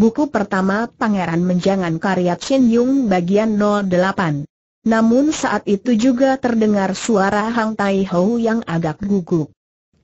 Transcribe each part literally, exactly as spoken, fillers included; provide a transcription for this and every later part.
buku pertama Pangeran Menjangan karya Chin Yung bagian nol delapan. Namun saat itu juga terdengar suara Hang Tai Hou yang agak gugup.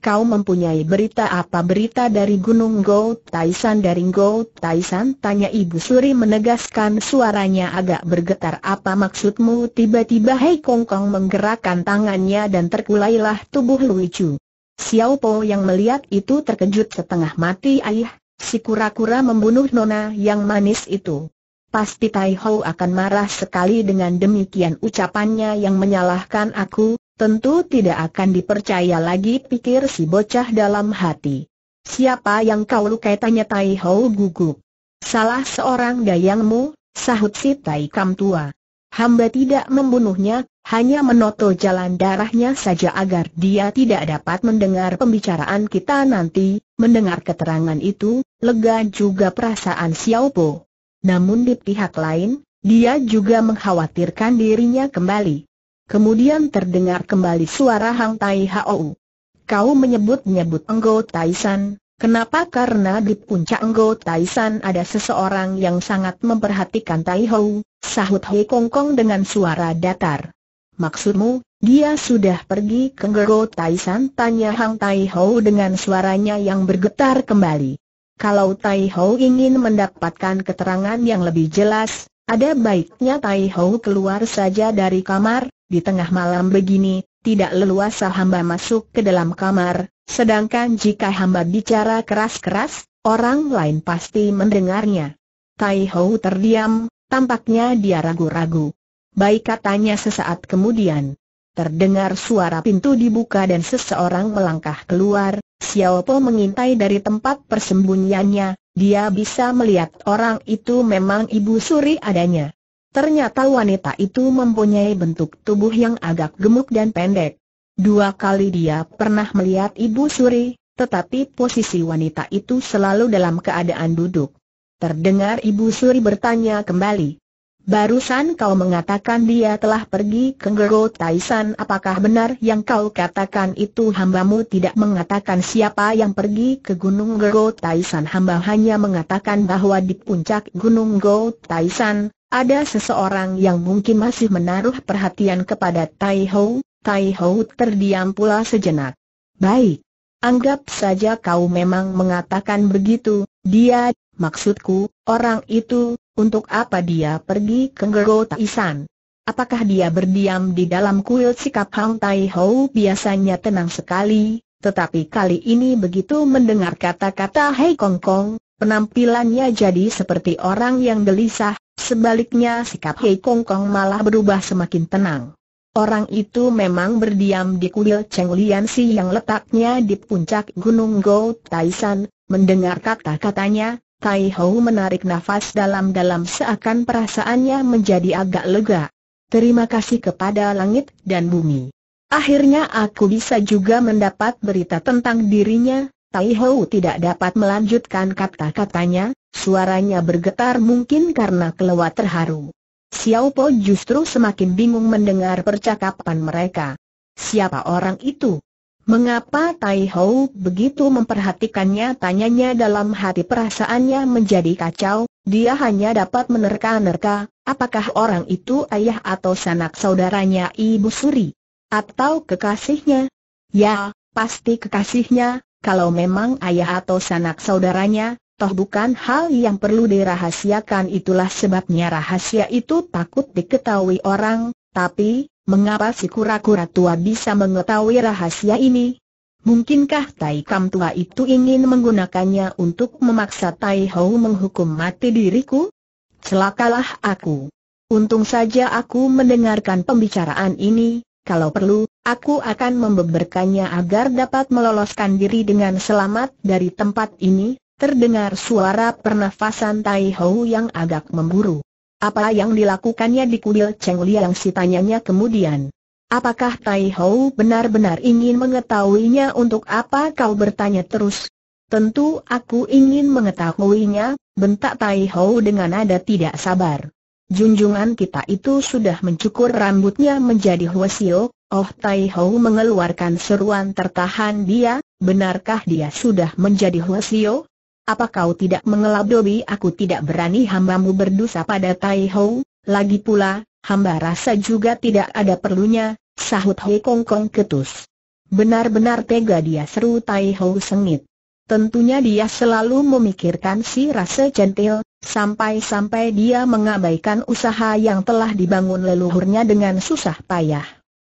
Kau mempunyai berita apa? Berita dari Gunung Go Tai San. Dari Go Tai San, tanya Ibu Suri menegaskan, suaranya agak bergetar. Apa maksudmu? Tiba-tiba Hei Kong Kong menggerakkan tangannya dan terkulailah tubuh Luicu. Xiao Po yang melihat itu terkejut setengah mati. Ayah, si kura-kura membunuh nona yang manis itu. Pasti Tai Hou akan marah sekali dengan demikian ucapannya yang menyalahkan aku. Tentu tidak akan dipercaya lagi, pikir si bocah dalam hati. Siapa yang kau lukai? Tanya Tai Hou gugup. Salah seorang dayangmu, sahut si Tai Kam tua. Hamba tidak membunuhnya, hanya menoto jalan darahnya saja agar dia tidak dapat mendengar pembicaraan kita nanti. Mendengar keterangan itu, lega juga perasaan Xiao Po. Namun di pihak lain, dia juga mengkhawatirkan dirinya kembali. Kemudian terdengar kembali suara Hang Tai Hou. Kau menyebut-nyebut Enggo Tai San. Kenapa? Karena di puncak Enggo Tai San ada seseorang yang sangat memperhatikan Tai Hou, sahut Hei Kong Kong dengan suara datar. Maksudmu, dia sudah pergi ke Enggo Tai San? Tanya Hang Tai Hou dengan suaranya yang bergetar kembali. Kalau Tai Hou ingin mendapatkan keterangan yang lebih jelas, ada baiknya Tai Hou keluar saja dari kamar. Di tengah malam begini, tidak leluasa hamba masuk ke dalam kamar. Sedangkan jika hamba bicara keras-keras, orang lain pasti mendengarnya. Tai Hou terdiam, tampaknya dia ragu-ragu. Baik, katanya sesaat kemudian. Terdengar suara pintu dibuka dan seseorang melangkah keluar. Xiao Po mengintai dari tempat persembunyiannya. Dia bisa melihat orang itu memang Ibu Suri adanya. Ternyata wanita itu mempunyai bentuk tubuh yang agak gemuk dan pendek. Dua kali dia pernah melihat Ibu Suri, tetapi posisi wanita itu selalu dalam keadaan duduk. Terdengar Ibu Suri bertanya kembali. Barusan kau mengatakan dia telah pergi ke Enggo Tai San. Apakah benar yang kau katakan itu? Hambamu tidak mengatakan siapa yang pergi ke Gunung Enggo Tai San. Hamba hanya mengatakan bahwa di puncak Gunung Enggo Tai San ada seseorang yang mungkin masih menaruh perhatian kepada Tai Hou. Tai Hou terdiam pula sejenak. Baik, anggap saja kau memang mengatakan begitu. Dia, maksudku, orang itu. Untuk apa dia pergi ke Enggo Tai San? Apakah dia berdiam di dalam kuil? Sikap Hang Tai Hou biasanya tenang sekali, tetapi kali ini begitu mendengar kata-kata Hei Kong Kong, penampilannya jadi seperti orang yang gelisah. Sebaliknya sikap Hei Kong Kong malah berubah semakin tenang. Orang itu memang berdiam di kuil Cheng Lian Si yang letaknya di puncak Gunung Enggo Tai San. Mendengar kata-katanya, Tai Hou menarik nafas dalam-dalam seakan perasaannya menjadi agak lega. Terima kasih kepada langit dan bumi. Akhirnya aku bisa juga mendapat berita tentang dirinya. Tai Hou tidak dapat melanjutkan kata-katanya, suaranya bergetar mungkin karena kelewat terharu. Xiao Po justru semakin bingung mendengar percakapan mereka. Siapa orang itu? Mengapa Tai Hou begitu memperhatikannya? Tanyanya dalam hati. Perasaannya menjadi kacau. Dia hanya dapat menerka-nerka, apakah orang itu ayah atau sanak saudaranya Ibu Suri? Atau kekasihnya? Ya, pasti kekasihnya. Kalau memang ayah atau sanak saudaranya, toh bukan hal yang perlu dirahasiakan. Itulah sebabnya rahasia itu takut diketahui orang. Tapi mengapa si kura-kura tua bisa mengetahui rahasia ini? Mungkinkah Tai Kam tua itu ingin menggunakannya untuk memaksa Tai Hou menghukum mati diriku? Celakalah aku. Untung saja aku mendengarkan pembicaraan ini. Kalau perlu, aku akan membeberkannya agar dapat meloloskan diri dengan selamat dari tempat ini. Terdengar suara pernafasan Tai Hou yang agak memburu. Apa yang dilakukannya di kuil Cheng Liang Si? Tanyanya kemudian. Apakah Tai Hou benar-benar ingin mengetahuinya? Untuk apa kau bertanya terus? Tentu aku ingin mengetahuinya, bentak Tai Hou dengan nada tidak sabar. Junjungan kita itu sudah mencukur rambutnya menjadi hwasio. Oh, Tai Hou mengeluarkan seruan tertahan. Dia, benarkah dia sudah menjadi hwasio? Apa kau tidak mengelak Dobi? Aku tidak berani, hambamu berdosa pada Tai Ho. Lagi pula, hamba rasa juga tidak ada perlunya, sahut Hei Kong Kong ketus. Benar-benar tega dia, seru Tai Ho sengit. Tentunya dia selalu memikirkan si rasa centil, sampai-sampai dia mengabaikan usaha yang telah dibangun leluhurnya dengan susah payah.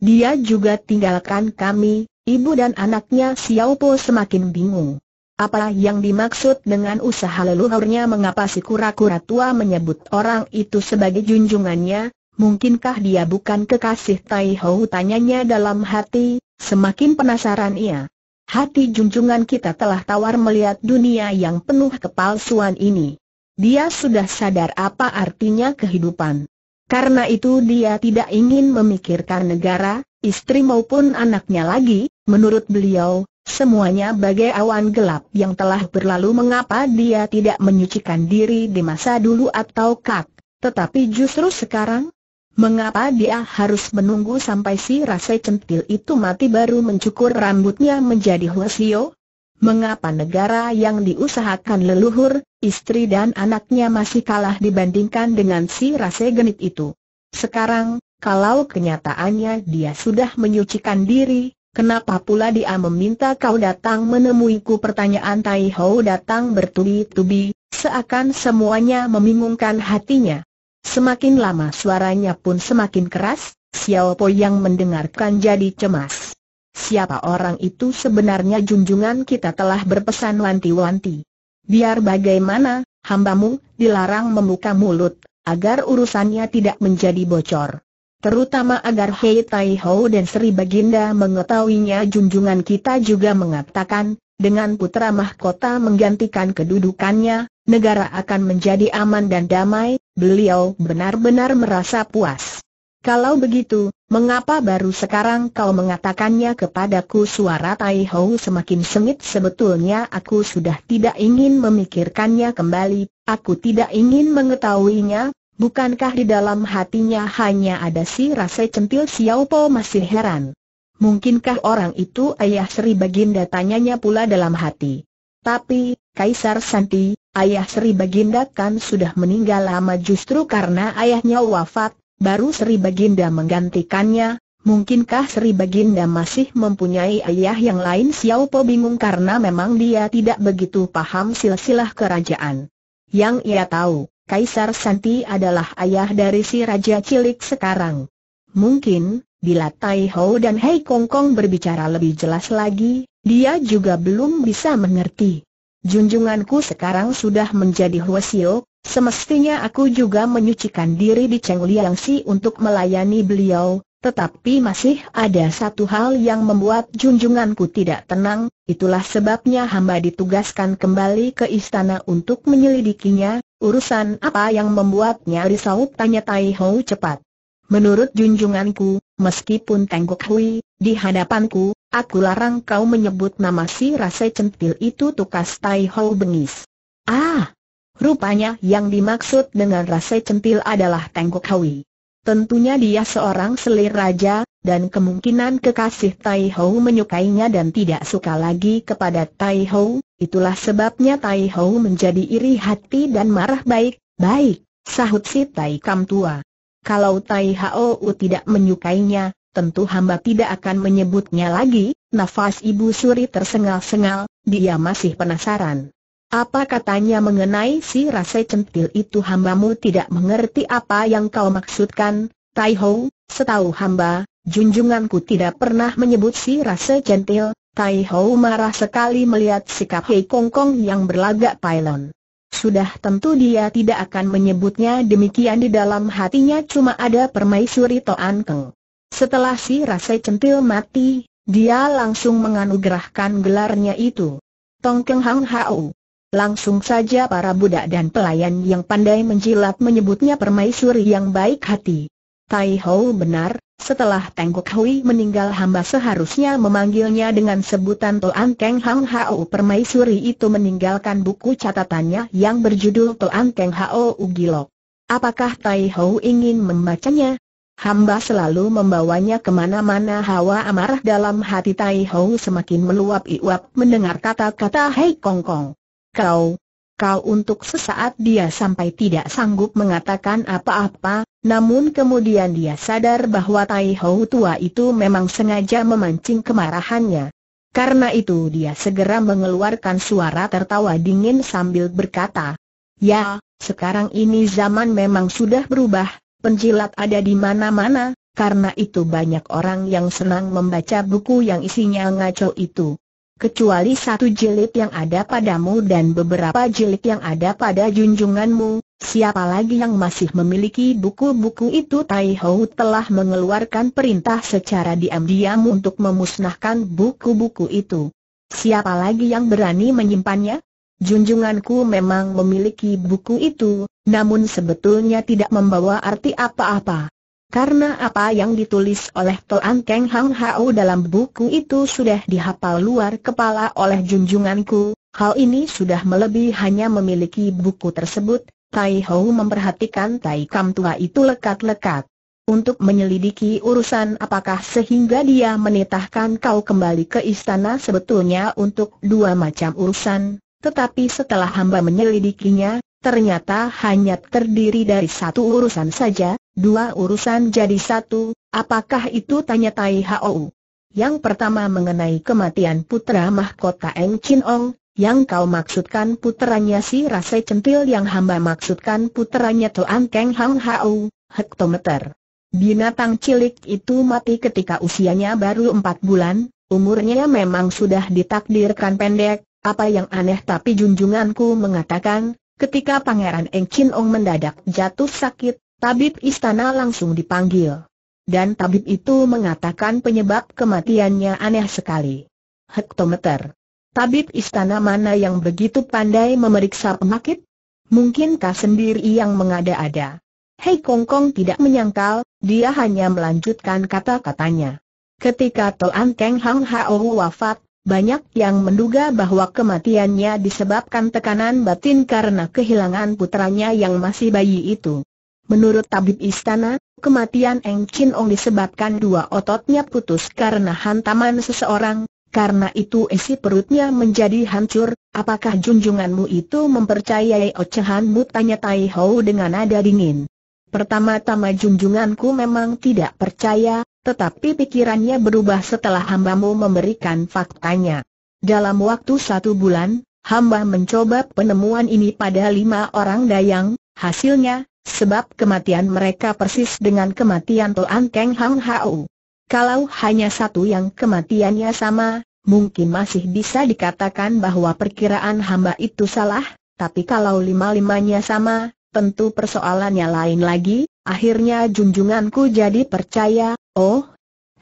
Dia juga tinggalkan kami, ibu dan anaknya. Xiao Po semakin bingung. Apa yang dimaksud dengan usaha leluhurnya? Mengapa si kura-kura tua menyebut orang itu sebagai junjungannya? Mungkinkah dia bukan kekasih Tai Ho? Tanyanya dalam hati, semakin penasaran ia. Hati junjungan kita telah tawar melihat dunia yang penuh kepalsuan ini. Dia sudah sadar apa artinya kehidupan. Karena itu dia tidak ingin memikirkan negara, istri maupun anaknya lagi. Menurut beliau, semuanya bagai awan gelap yang telah berlalu. Mengapa dia tidak menyucikan diri di masa dulu atau kak, tetapi justru sekarang? Mengapa dia harus menunggu sampai si rasa centil itu mati baru mencukur rambutnya menjadi hwasio? Mengapa negara yang diusahakan leluhur, istri dan anaknya masih kalah dibandingkan dengan si rasa genit itu? Sekarang, kalau kenyataannya dia sudah menyucikan diri, kenapa pula dia meminta kau datang menemuiku? Pertanyaan Tai Ho datang bertubi-tubi, seakan semuanya membingungkan hatinya. Semakin lama suaranya pun semakin keras. Xiao Po yang mendengarkan jadi cemas. Siapa orang itu sebenarnya? Junjungan kita telah berpesan wanti-wanti. Biar bagaimana, hambamu dilarang membuka mulut, agar urusannya tidak menjadi bocor. Terutama agar Hei Tai Ho dan Sri Baginda mengetahuinya. Junjungan kita juga mengatakan, dengan putra mahkota menggantikan kedudukannya, negara akan menjadi aman dan damai. Beliau benar-benar merasa puas. Kalau begitu, mengapa baru sekarang kau mengatakannya kepadaku? Suara Tai Ho semakin sengit. Sebetulnya aku sudah tidak ingin memikirkannya kembali. Aku tidak ingin mengetahuinya. Bukankah di dalam hatinya hanya ada si rasa centil? Xiao Po masih heran. Mungkinkah orang itu ayah Sri Baginda? Tanyanya pula dalam hati. Tapi, Kaisar Santi, ayah Sri Baginda kan sudah meninggal lama. Justru karena ayahnya wafat, baru Sri Baginda menggantikannya. Mungkinkah Sri Baginda masih mempunyai ayah yang lain? Xiao Po bingung karena memang dia tidak begitu paham silsilah kerajaan. Yang ia tahu, Kaisar Santi adalah ayah dari si raja cilik sekarang. Mungkin, bila Tai Ho dan Hei Kong Kong berbicara lebih jelas lagi, dia juga belum bisa mengerti. Junjunganku sekarang sudah menjadi hwasio, semestinya aku juga menyucikan diri di Cheng Liangsi untuk melayani beliau. Tetapi masih ada satu hal yang membuat junjunganku tidak tenang. Itulah sebabnya hamba ditugaskan kembali ke istana untuk menyelidikinya. Urusan apa yang membuatnya risau? Tanya Tai Ho cepat. Menurut junjunganku, meskipun Teng Gok Hui di hadapanku, aku larang kau menyebut nama si rasa centil itu. Tukas Tai Ho bengis. Ah, rupanya yang dimaksud dengan rasa centil adalah Teng Gok Hui. Tentunya dia seorang selir raja, dan kemungkinan kekasih Tai Ho menyukainya dan tidak suka lagi kepada Tai Ho. Itulah sebabnya Tai Ho menjadi iri hati dan marah. Baik-baik, sahut si Tai Kam tua. Kalau Tai Ho tidak menyukainya, tentu hamba tidak akan menyebutnya lagi. Nafas Ibu Suri tersengal-sengal, dia masih penasaran. Apa katanya mengenai si rasa centil itu? Hambamu tidak mengerti apa yang kau maksudkan, Tai Ho. Setahu hamba, junjunganku tidak pernah menyebut si rasa centil. Tai Ho marah sekali melihat sikap Hei Kong Kong yang berlagak pailon. Sudah tentu dia tidak akan menyebutnya demikian. Di dalam hatinya cuma ada permaisuri Toan Keng. Setelah si rasa centil mati, dia langsung menganugerahkan gelarnya itu, Tong Keng Hang Hau. Langsung saja para budak dan pelayan yang pandai menjilat menyebutnya permaisuri yang baik hati. Tai Ho benar, setelah Teng Gok Hui meninggal hamba seharusnya memanggilnya dengan sebutan Toan Keng Hang Hau. Permaisuri itu meninggalkan buku catatannya yang berjudul Toan Keng Hau Ugilok. Apakah Tai Ho ingin membacanya? Hamba selalu membawanya kemana-mana. Hawa amarah dalam hati Tai Ho semakin meluap-iuap mendengar kata-kata Hei Kong Kong. Kau, kau untuk sesaat dia sampai tidak sanggup mengatakan apa-apa, namun kemudian dia sadar bahwa Tai Hou tua itu memang sengaja memancing kemarahannya. Karena itu dia segera mengeluarkan suara tertawa dingin sambil berkata, "Ya, sekarang ini zaman memang sudah berubah, penjilat ada di mana-mana, karena itu banyak orang yang senang membaca buku yang isinya ngaco itu. Kecuali satu jilid yang ada padamu dan beberapa jilid yang ada pada junjunganmu, siapa lagi yang masih memiliki buku-buku itu?" Tai Hou telah mengeluarkan perintah secara diam-diam untuk memusnahkan buku-buku itu. Siapa lagi yang berani menyimpannya? Junjunganku memang memiliki buku itu, namun sebetulnya tidak membawa arti apa-apa. Karena apa yang ditulis oleh Toan Keng Hang Hao dalam buku itu sudah dihafal luar kepala oleh junjunganku, hal ini sudah melebihi hanya memiliki buku tersebut. Tai Hou memperhatikan Tai Kam tua itu lekat-lekat untuk menyelidiki urusan apakah sehingga dia menitahkan kau kembali ke istana sebetulnya untuk dua macam urusan, tetapi setelah hamba menyelidikinya, ternyata hanya terdiri dari satu urusan saja. Dua urusan jadi satu, apakah itu? Tanya Tai Hou. Yang pertama mengenai kematian putra mahkota Eng Chin Ong, yang kau maksudkan puteranya si Rasai Centil, yang hamba maksudkan puteranya Toan Keng Hang Hao, hektometer. Binatang cilik itu mati ketika usianya baru empat bulan, umurnya memang sudah ditakdirkan pendek, apa yang aneh tapi junjunganku mengatakan, ketika Pangeran Eng Chin Ong mendadak jatuh sakit, tabib istana langsung dipanggil. Dan tabib itu mengatakan penyebab kematiannya aneh sekali. Hektometer. Tabib istana mana yang begitu pandai memeriksa penyakit? Mungkinkah sendiri yang mengada-ada? Hei Kong Kong tidak menyangkal, dia hanya melanjutkan kata-katanya. Ketika Toan Keng Hang Hao wafat, banyak yang menduga bahwa kematiannya disebabkan tekanan batin karena kehilangan putranya yang masih bayi itu. Menurut tabib istana, kematian Eng Chin Ong disebabkan dua ototnya putus karena hantaman seseorang, karena itu isi perutnya menjadi hancur. Apakah junjunganmu itu mempercayai ocehanmu? Tanya Tai Hou dengan nada dingin. Pertama-tama junjunganku memang tidak percaya, tetapi pikirannya berubah setelah hambamu memberikan faktanya. Dalam waktu satu bulan, hamba mencoba penemuan ini pada lima orang dayang, hasilnya, sebab kematian mereka persis dengan kematian Toan Keng Hang Hao. Kalau hanya satu yang kematiannya sama, mungkin masih bisa dikatakan bahwa perkiraan hamba itu salah, tapi kalau lima-limanya sama, tentu persoalannya lain lagi. Akhirnya junjunganku jadi percaya. Oh,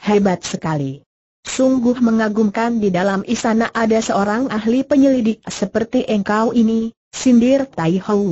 hebat sekali. Sungguh mengagumkan, di dalam istana ada seorang ahli penyelidik seperti engkau ini, sindir Tai Hou.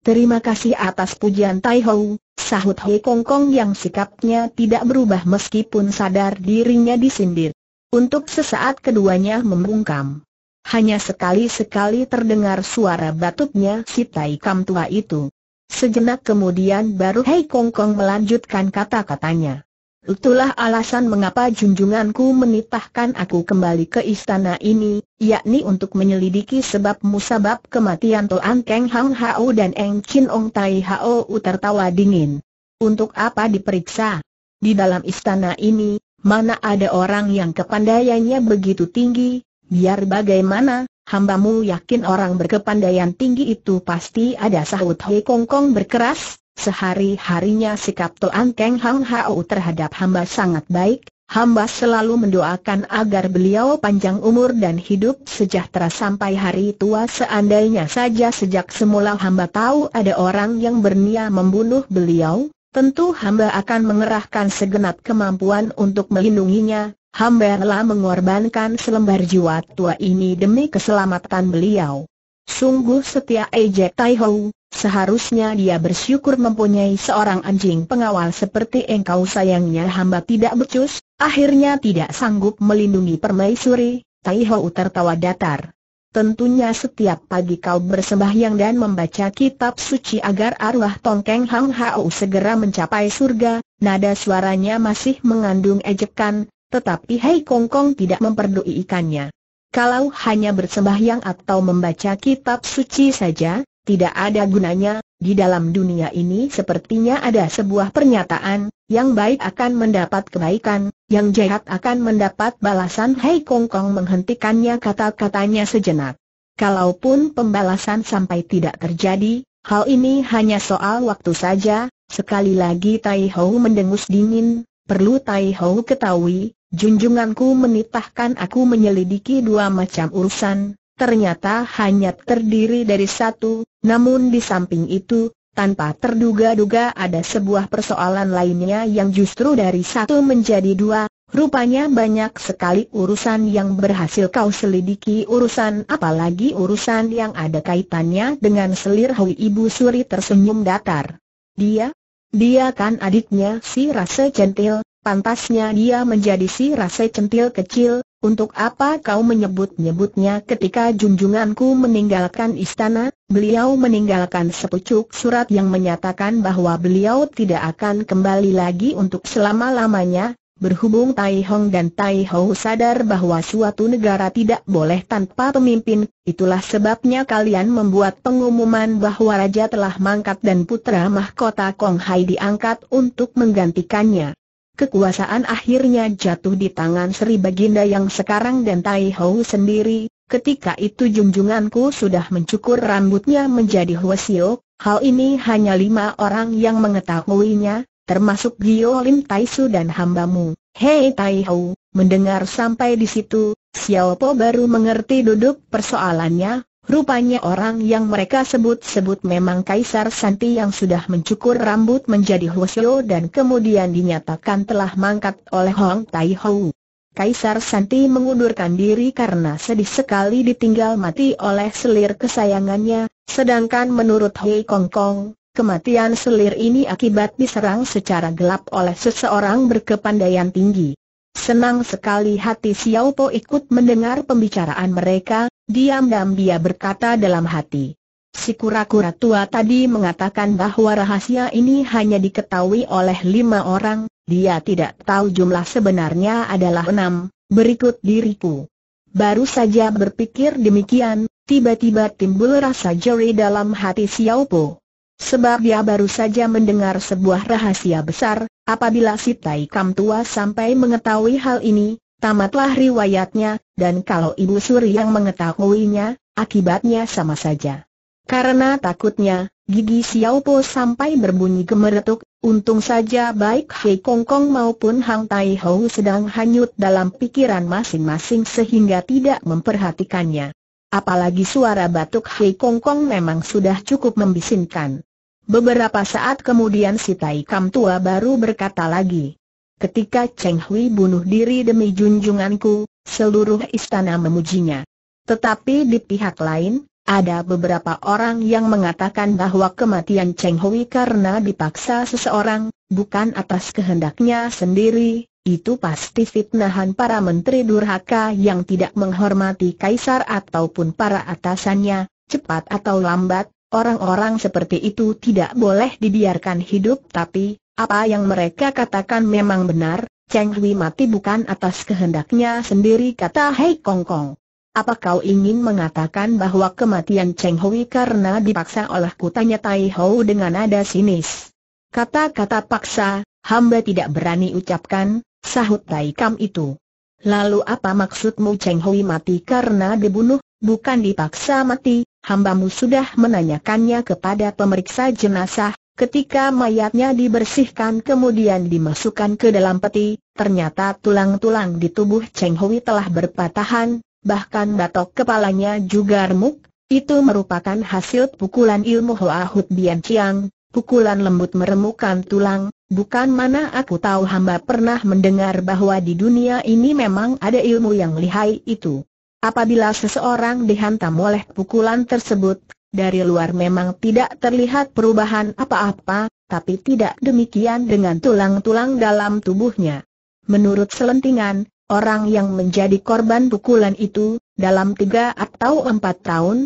Terima kasih atas pujian Tai Hou, sahut Hei Kong Kong yang sikapnya tidak berubah meskipun sadar dirinya disindir. Untuk sesaat keduanya membungkam. Hanya sekali-sekali terdengar suara batuknya si Tai Kam tua itu. Sejenak kemudian baru Hei Kong Kong melanjutkan kata-katanya. Itulah alasan mengapa junjunganku menitahkan aku kembali ke istana ini, yakni untuk menyelidiki sebab musabab kematian Toan Keng Hang Hao dan Eng Chin Ong. Tai Hou tertawa dingin. Untuk apa diperiksa? Di dalam istana ini, mana ada orang yang kepandaiannya begitu tinggi? Biar bagaimana, hambamu yakin orang berkepandaian tinggi itu pasti ada, sahut Hei Kong Kong berkeras. Sehari-harinya sikap Toan Keng Hang Hao terhadap hamba sangat baik, hamba selalu mendoakan agar beliau panjang umur dan hidup sejahtera sampai hari tua. Seandainya saja sejak semula hamba tahu ada orang yang berniat membunuh beliau, tentu hamba akan mengerahkan segenap kemampuan untuk melindunginya. Hamba rela mengorbankan selembar jiwa tua ini demi keselamatan beliau. Sungguh setia ejek Tai Hou. Seharusnya dia bersyukur mempunyai seorang anjing pengawal seperti engkau. Sayangnya hamba tidak becus, akhirnya tidak sanggup melindungi permaisuri. Tai Hou tertawa datar. Tentunya setiap pagi kau bersembahyang dan membaca kitab suci agar arwah Toan Keng Hang Hao segera mencapai surga. Nada suaranya masih mengandung ejekan, tetapi Hei Kong Kong tidak memperdulikannya. Kalau hanya bersembahyang atau membaca kitab suci saja, tidak ada gunanya. Di dalam dunia ini sepertinya ada sebuah pernyataan, yang baik akan mendapat kebaikan, yang jahat akan mendapat balasan. Hei Kong Kong menghentikannya kata-katanya sejenak. Kalaupun pembalasan sampai tidak terjadi, hal ini hanya soal waktu saja. Sekali lagi Tai Hou mendengus dingin. Perlu Tai Hou ketahui, junjunganku menitahkan aku menyelidiki dua macam urusan, ternyata hanya terdiri dari satu, namun di samping itu, tanpa terduga-duga ada sebuah persoalan lainnya yang justru dari satu menjadi dua, rupanya banyak sekali urusan yang berhasil kau selidiki urusan apalagi urusan yang ada kaitannya dengan selir Hui. Ibu Suri tersenyum datar. Dia? Dia kan adiknya si Rase Centil. Pantasnya dia menjadi si Rase Centil kecil. Untuk apa kau menyebut-nyebutnya? Ketika junjunganku meninggalkan istana, beliau meninggalkan sepucuk surat yang menyatakan bahwa beliau tidak akan kembali lagi untuk selama-lamanya. Berhubung Tai Hong dan Tai Hou sadar bahwa suatu negara tidak boleh tanpa pemimpin, itulah sebabnya kalian membuat pengumuman bahwa raja telah mangkat dan putra mahkota Kong Hai diangkat untuk menggantikannya. Kekuasaan akhirnya jatuh di tangan Sri Baginda yang sekarang dan Tai Hou sendiri. Ketika itu junjunganku sudah mencukur rambutnya menjadi hwasio. Hal ini hanya lima orang yang mengetahuinya, termasuk Gio Lim Tai Su dan hambamu. Hei Tai Hou, mendengar sampai di situ, Xiao Po baru mengerti duduk persoalannya. Rupanya orang yang mereka sebut-sebut memang Kaisar Santi yang sudah mencukur rambut menjadi hwasio dan kemudian dinyatakan telah mangkat oleh Hong Tai Hou. Kaisar Santi mengundurkan diri karena sedih sekali ditinggal mati oleh selir kesayangannya, sedangkan menurut Hei Kong Kong, kematian selir ini akibat diserang secara gelap oleh seseorang berkepandaian tinggi. Senang sekali hati Xiao Po ikut mendengar pembicaraan mereka. Diam-diam dia berkata dalam hati, si kura-kura tua tadi mengatakan bahwa rahasia ini hanya diketahui oleh lima orang. Dia tidak tahu jumlah sebenarnya adalah enam. Berikut diriku. Baru saja berpikir demikian, tiba-tiba timbul rasa jeri dalam hati Xiao Po. Sebab dia baru saja mendengar sebuah rahasia besar. Apabila si Tai Kam tua sampai mengetahui hal ini, tamatlah riwayatnya. Dan kalau Ibu Suri yang mengetahuinya, akibatnya sama saja. Karena takutnya, gigi Xiao Po sampai berbunyi gemeretuk. Untung saja baik Hei Kong Kong maupun Hong Tai Hou sedang hanyut dalam pikiran masing-masing sehingga tidak memperhatikannya. Apalagi suara batuk Hei Kong Kong memang sudah cukup membisinkan. Beberapa saat kemudian si Tai Kam tua baru berkata lagi, ketika Cheng Hui bunuh diri demi junjunganku, seluruh istana memujinya. Tetapi di pihak lain, ada beberapa orang yang mengatakan bahwa kematian Cheng Hui karena dipaksa seseorang, bukan atas kehendaknya sendiri. Itu pasti fitnahan para menteri durhaka yang tidak menghormati kaisar ataupun para atasannya. Cepat atau lambat, orang-orang seperti itu tidak boleh dibiarkan hidup. Tapi, apa yang mereka katakan memang benar. Cheng Hui mati bukan atas kehendaknya sendiri, kata Hei Kong Kong. Apa kau ingin mengatakan bahwa kematian Cheng Hui karena dipaksa olehku? Tanya Tai Hou dengan nada sinis. Kata-kata paksa, hamba tidak berani ucapkan, sahut Tai Kam itu. Lalu apa maksudmu? Cheng Hui mati karena dibunuh, bukan dipaksa mati. Hambamu sudah menanyakannya kepada pemeriksa jenazah. Ketika mayatnya dibersihkan kemudian dimasukkan ke dalam peti, ternyata tulang-tulang di tubuh Cheng Hui telah berpatahan, bahkan batok kepalanya juga remuk. Itu merupakan hasil pukulan ilmu Hoa Hut Bian Chiang. Pukulan lembut meremukkan tulang. Bukan mana aku tahu, hamba pernah mendengar bahwa di dunia ini memang ada ilmu yang lihai itu. Apabila seseorang dihantam oleh pukulan tersebut, dari luar memang tidak terlihat perubahan apa-apa, tapi tidak demikian dengan tulang-tulang dalam tubuhnya. Menurut selentingan, orang yang menjadi korban pukulan itu, dalam tiga atau empat tahun,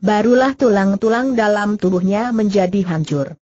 barulah tulang-tulang dalam tubuhnya menjadi hancur.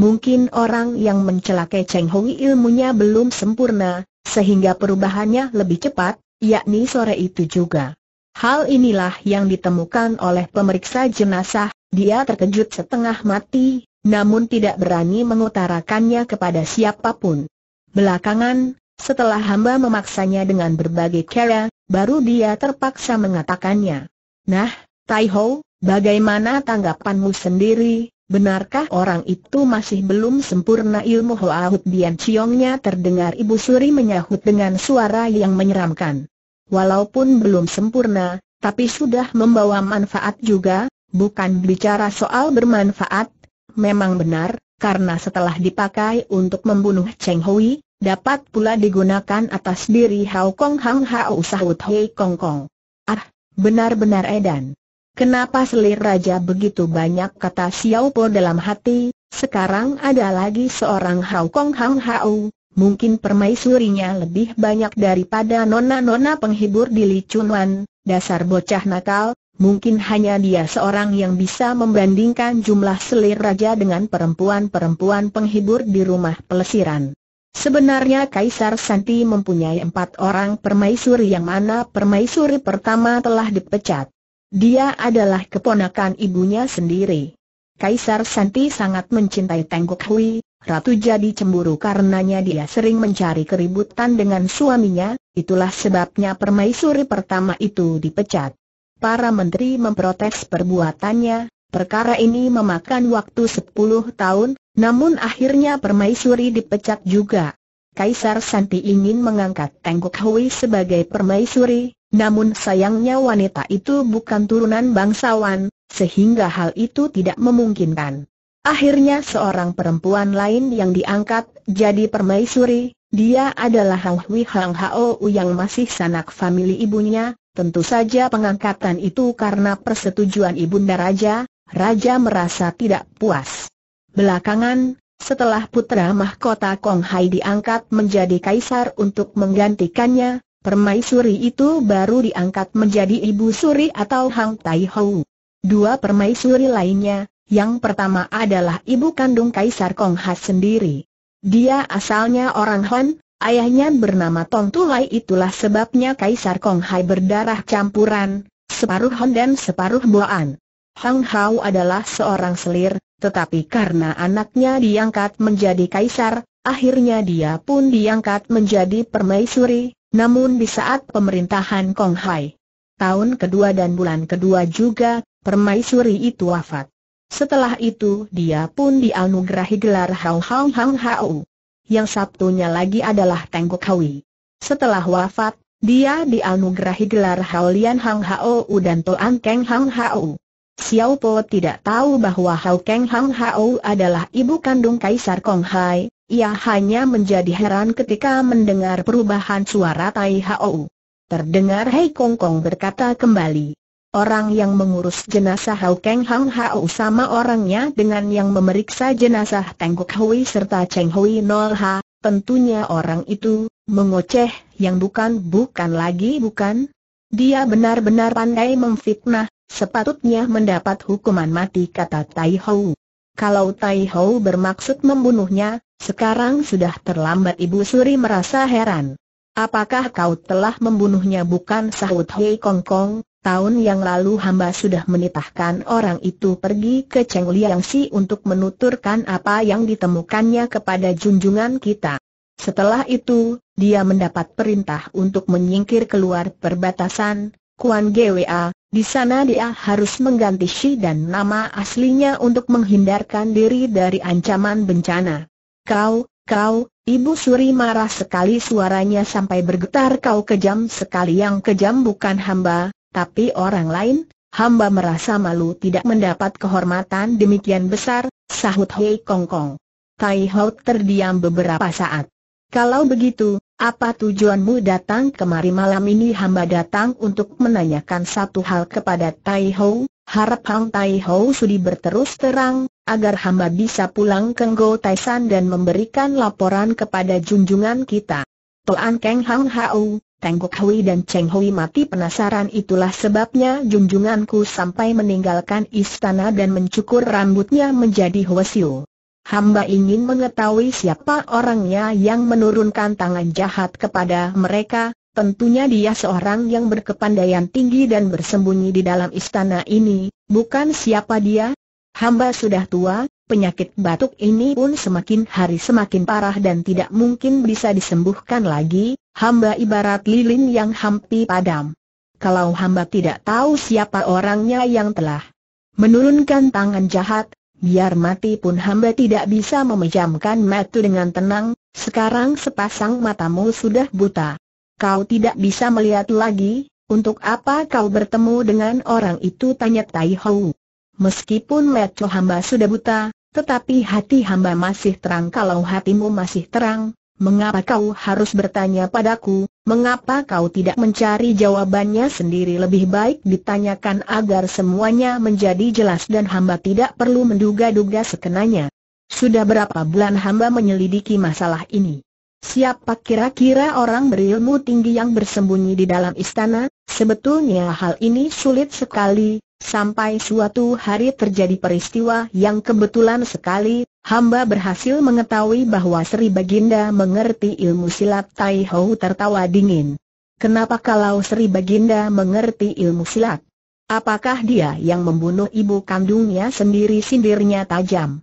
Mungkin orang yang mencelakai Cheng Hui ilmunya belum sempurna, sehingga perubahannya lebih cepat, yakni sore itu juga. Hal inilah yang ditemukan oleh pemeriksa jenazah. Dia terkejut setengah mati, namun tidak berani mengutarakannya kepada siapapun. Belakangan, setelah hamba memaksanya dengan berbagai cara, baru dia terpaksa mengatakannya. Nah, Tai Ho, bagaimana tanggapanmu sendiri? Benarkah orang itu masih belum sempurna ilmu Hoahut Dian Ciongnya? Terdengar Ibu Suri menyahut dengan suara yang menyeramkan. Walaupun belum sempurna, tapi sudah membawa manfaat juga, bukan bicara soal bermanfaat. Memang benar, karena setelah dipakai untuk membunuh Cheng Hui, dapat pula digunakan atas diri Hao Kong Hang Hao Sahut Hei Kong Kong. Ah, benar-benar edan. Kenapa selir raja begitu banyak, kata Xiao Po dalam hati. Sekarang ada lagi seorang Hao Kong Hang Hao. Mungkin permaisurinya lebih banyak daripada nona-nona penghibur di Li Chunwan. Dasar bocah nakal. Mungkin hanya dia seorang yang bisa membandingkan jumlah selir raja dengan perempuan-perempuan penghibur di rumah pelesiran. Sebenarnya Kaisar Santi mempunyai empat orang permaisuri, yang mana permaisuri pertama telah dipecat. Dia adalah keponakan ibunya sendiri. Kaisar Santi sangat mencintai Teng Kok Hui, ratu jadi cemburu, karenanya dia sering mencari keributan dengan suaminya. Itulah sebabnya permaisuri pertama itu dipecat. Para menteri memprotes perbuatannya. Perkara ini memakan waktu sepuluh tahun, namun akhirnya permaisuri dipecat juga. Kaisar Santi ingin mengangkat Teng Kok Hui sebagai permaisuri, namun sayangnya wanita itu bukan turunan bangsawan, sehingga hal itu tidak memungkinkan. Akhirnya seorang perempuan lain yang diangkat jadi permaisuri. Dia adalah Hang Hui Hang Hao yang masih sanak famili ibunya. Tentu saja pengangkatan itu karena persetujuan ibunda raja. Raja merasa tidak puas. Belakangan, setelah putra mahkota Kong Hai diangkat menjadi kaisar untuk menggantikannya, permaisuri itu baru diangkat menjadi Ibu Suri atau Hang Tai Ho. Dua permaisuri lainnya, yang pertama adalah ibu kandung Kaisar Kong Hai sendiri. Dia asalnya orang Han, ayahnya bernama Tong Tulai. Itulah sebabnya Kaisar Kong Hai berdarah campuran, separuh Han dan separuh Boan. Hang Hao adalah seorang selir, tetapi karena anaknya diangkat menjadi kaisar, akhirnya dia pun diangkat menjadi permaisuri. Namun di saat pemerintahan Kong Hai, tahun kedua dan bulan kedua juga, permaisuri itu wafat. Setelah itu dia pun dianugerahi gelar Hao Hao Hang Hao. Yang satunya lagi adalah Teng Kok Hui. Setelah wafat, dia dianugerahi gelar Hao Lian Hang Hao dan Toan Keng Hang Hao. Xiao Po tidak tahu bahwa Hao Keng Hang Hao adalah ibu kandung Kaisar Kong Hai. Ia hanya menjadi heran ketika mendengar perubahan suara Tai Hao. Terdengar Hei Kong Kong berkata kembali. Orang yang mengurus jenazah Hao Keng Hang Hao sama orangnya dengan yang memeriksa jenazah Teng Kok Hui serta Cheng Hui Nolha. Tentunya orang itu mengoceh, yang bukan bukan lagi bukan. Dia benar-benar pandai memfitnah. Sepatutnya mendapat hukuman mati, kata Tai Ho. Kalau Tai Ho bermaksud membunuhnya, sekarang sudah terlambat. Ibu Suri merasa heran. Apakah kau telah membunuhnya? Bukan, sahut Hei Kong Kong. Tahun yang lalu hamba sudah menitahkan orang itu pergi ke Cheng Liangsi untuk menuturkan apa yang ditemukannya kepada junjungan kita. Setelah itu, dia mendapat perintah untuk menyingkir keluar perbatasan Kuan Gwa. Di sana dia harus mengganti si dan nama aslinya untuk menghindarkan diri dari ancaman bencana. Kau, kau, Ibu Suri marah sekali, suaranya sampai bergetar. Kau kejam sekali. Yang kejam bukan hamba, tapi orang lain. Hamba merasa malu tidak mendapat kehormatan demikian besar, sahut Hei Kong Kong. Tai Ho terdiam beberapa saat. Kalau begitu, apa tujuanmu datang kemari malam ini? Hamba datang untuk menanyakan satu hal kepada Tai Ho. Harap Hang Tai Ho sudi berterus terang, agar hamba bisa pulang ke Go Taisan dan memberikan laporan kepada junjungan kita. Toan Keng Hang Hao, Teng Kok Hui dan Cheng Hui mati penasaran. Itulah sebabnya junjunganku sampai meninggalkan istana dan mencukur rambutnya menjadi hwasiu. Hamba ingin mengetahui siapa orangnya yang menurunkan tangan jahat kepada mereka. Tentunya dia seorang yang berkepandaian tinggi dan bersembunyi di dalam istana ini, bukan siapa dia. Hamba sudah tua, penyakit batuk ini pun semakin hari semakin parah dan tidak mungkin bisa disembuhkan lagi. Hamba ibarat lilin yang hampir padam. Kalau hamba tidak tahu siapa orangnya yang telah menurunkan tangan jahat, biar mati pun hamba tidak bisa memejamkan mata dengan tenang. Sekarang sepasang matamu sudah buta. Kau tidak bisa melihat lagi, untuk apa kau bertemu dengan orang itu? Tanya Tai Hou. Meskipun mata hamba sudah buta, tetapi hati hamba masih terang. Kalau hatimu masih terang, mengapa kau harus bertanya padaku? Mengapa kau tidak mencari jawabannya sendiri? Lebih baik ditanyakan agar semuanya menjadi jelas dan hamba tidak perlu menduga-duga sekenanya. Sudah berapa bulan hamba menyelidiki masalah ini? Siapa kira-kira orang berilmu tinggi yang bersembunyi di dalam istana? Sebetulnya hal ini sulit sekali, sampai suatu hari terjadi peristiwa yang kebetulan sekali, hamba berhasil mengetahui bahwa Sri Baginda mengerti ilmu silat. Tai Hou tertawa dingin. Kenapa kalau Sri Baginda mengerti ilmu silat? Apakah dia yang membunuh ibu kandungnya sendiri? Sindirnya tajam.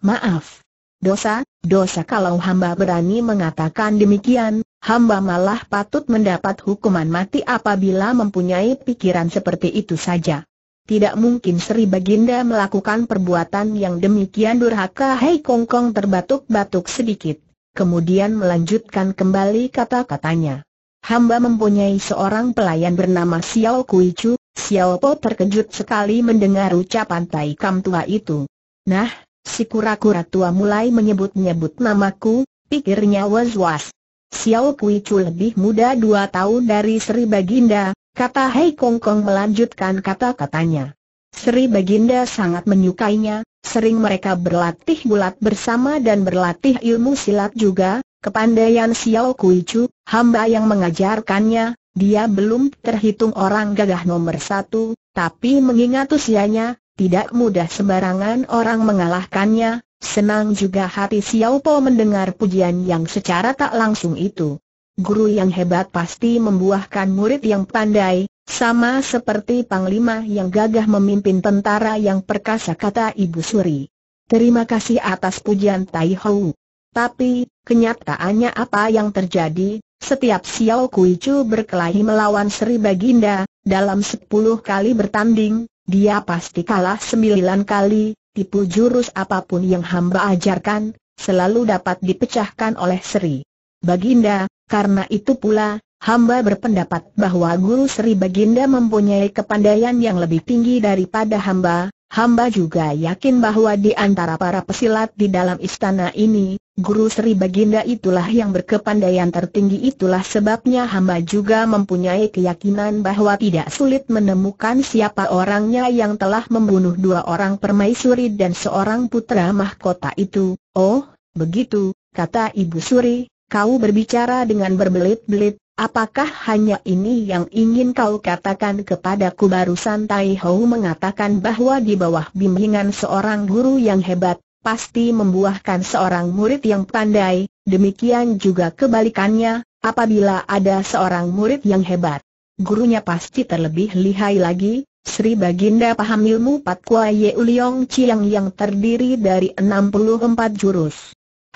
Maaf. Dosa, dosa kalau hamba berani mengatakan demikian. Hamba malah patut mendapat hukuman mati apabila mempunyai pikiran seperti itu saja. Tidak mungkin Sri Baginda melakukan perbuatan yang demikian durhaka. Hei Kong Kong terbatuk-batuk sedikit, kemudian melanjutkan kembali kata-katanya. Hamba mempunyai seorang pelayan bernama Xiao Kui Chu. Xiao Po terkejut sekali mendengar ucapan Tai Kam Tua itu. Nah, si kura-kura tua mulai menyebut-nyebut namaku, pikirnya was-was. Xiao Kui Chu lebih muda dua tahun dari Sri Baginda, kata Hei Kong Kong melanjutkan kata-katanya. Sri Baginda sangat menyukainya, sering mereka berlatih gulat bersama dan berlatih ilmu silat juga. Kepandaian Xiao Kui Chu, hamba yang mengajarkannya, dia belum terhitung orang gagah nomor satu, tapi mengingat usianya, tidak mudah sembarangan orang mengalahkannya. Senang juga hati Xiao Po mendengar pujian yang secara tak langsung itu. Guru yang hebat pasti membuahkan murid yang pandai, sama seperti panglima yang gagah memimpin tentara yang perkasa, kata Ibu Suri. Terima kasih atas pujian Tai Hou. Tapi, kenyataannya apa yang terjadi? Setiap Xiao Kui Chu berkelahi melawan Sri Baginda, dalam sepuluh kali bertanding, dia pasti kalah sembilan kali. Tipu jurus apapun yang hamba ajarkan, selalu dapat dipecahkan oleh Sri Baginda. Karena itu pula, hamba berpendapat bahwa guru Sri Baginda mempunyai kepandaian yang lebih tinggi daripada hamba. Hamba juga yakin bahwa di antara para pesilat di dalam istana ini, guru Sri Baginda itulah yang berkepandaian tertinggi. Itulah sebabnya hamba juga mempunyai keyakinan bahwa tidak sulit menemukan siapa orangnya yang telah membunuh dua orang permaisuri dan seorang putra mahkota itu. Oh, begitu, kata Ibu Suri, kau berbicara dengan berbelit-belit. Apakah hanya ini yang ingin kau katakan kepadaku barusan? Tai Hou mengatakan bahwa di bawah bimbingan seorang guru yang hebat, pasti membuahkan seorang murid yang pandai. Demikian juga kebalikannya, apabila ada seorang murid yang hebat, gurunya pasti terlebih lihai lagi. Sri Baginda paham ilmu Pat Kua Ye Uliong Chiang yang terdiri dari enam puluh empat jurus.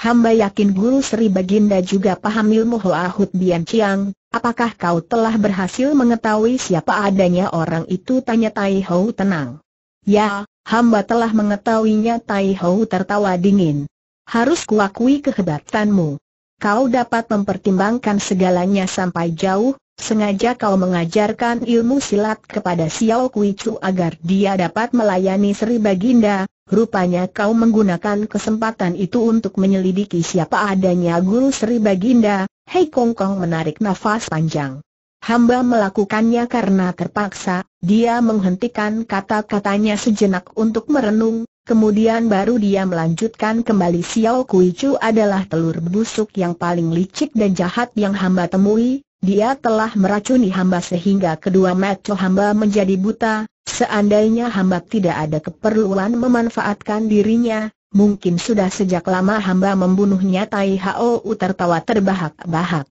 Hamba yakin guru Sri Baginda juga paham ilmu Hoa Hut Bian Chiang. Apakah kau telah berhasil mengetahui siapa adanya orang itu? Tanya Tai Hou tenang. Ya, hamba telah mengetahuinya. Tai Hou tertawa dingin. Harus kuakui kehebatanmu. Kau dapat mempertimbangkan segalanya sampai jauh. Sengaja kau mengajarkan ilmu silat kepada Xiao Kui Chu agar dia dapat melayani Sri Baginda. Rupanya kau menggunakan kesempatan itu untuk menyelidiki siapa adanya guru Sri Baginda. Hei Kong Kong menarik nafas panjang. Hamba melakukannya karena terpaksa. Dia menghentikan kata-katanya sejenak untuk merenung, kemudian baru dia melanjutkan kembali. Xiao Kui Chu adalah telur busuk yang paling licik dan jahat yang hamba temui. Dia telah meracuni hamba sehingga kedua mata hamba menjadi buta. Seandainya hamba tidak ada keperluan memanfaatkan dirinya, mungkin sudah sejak lama hamba membunuhnya. Tai Hou tertawa terbahak-bahak.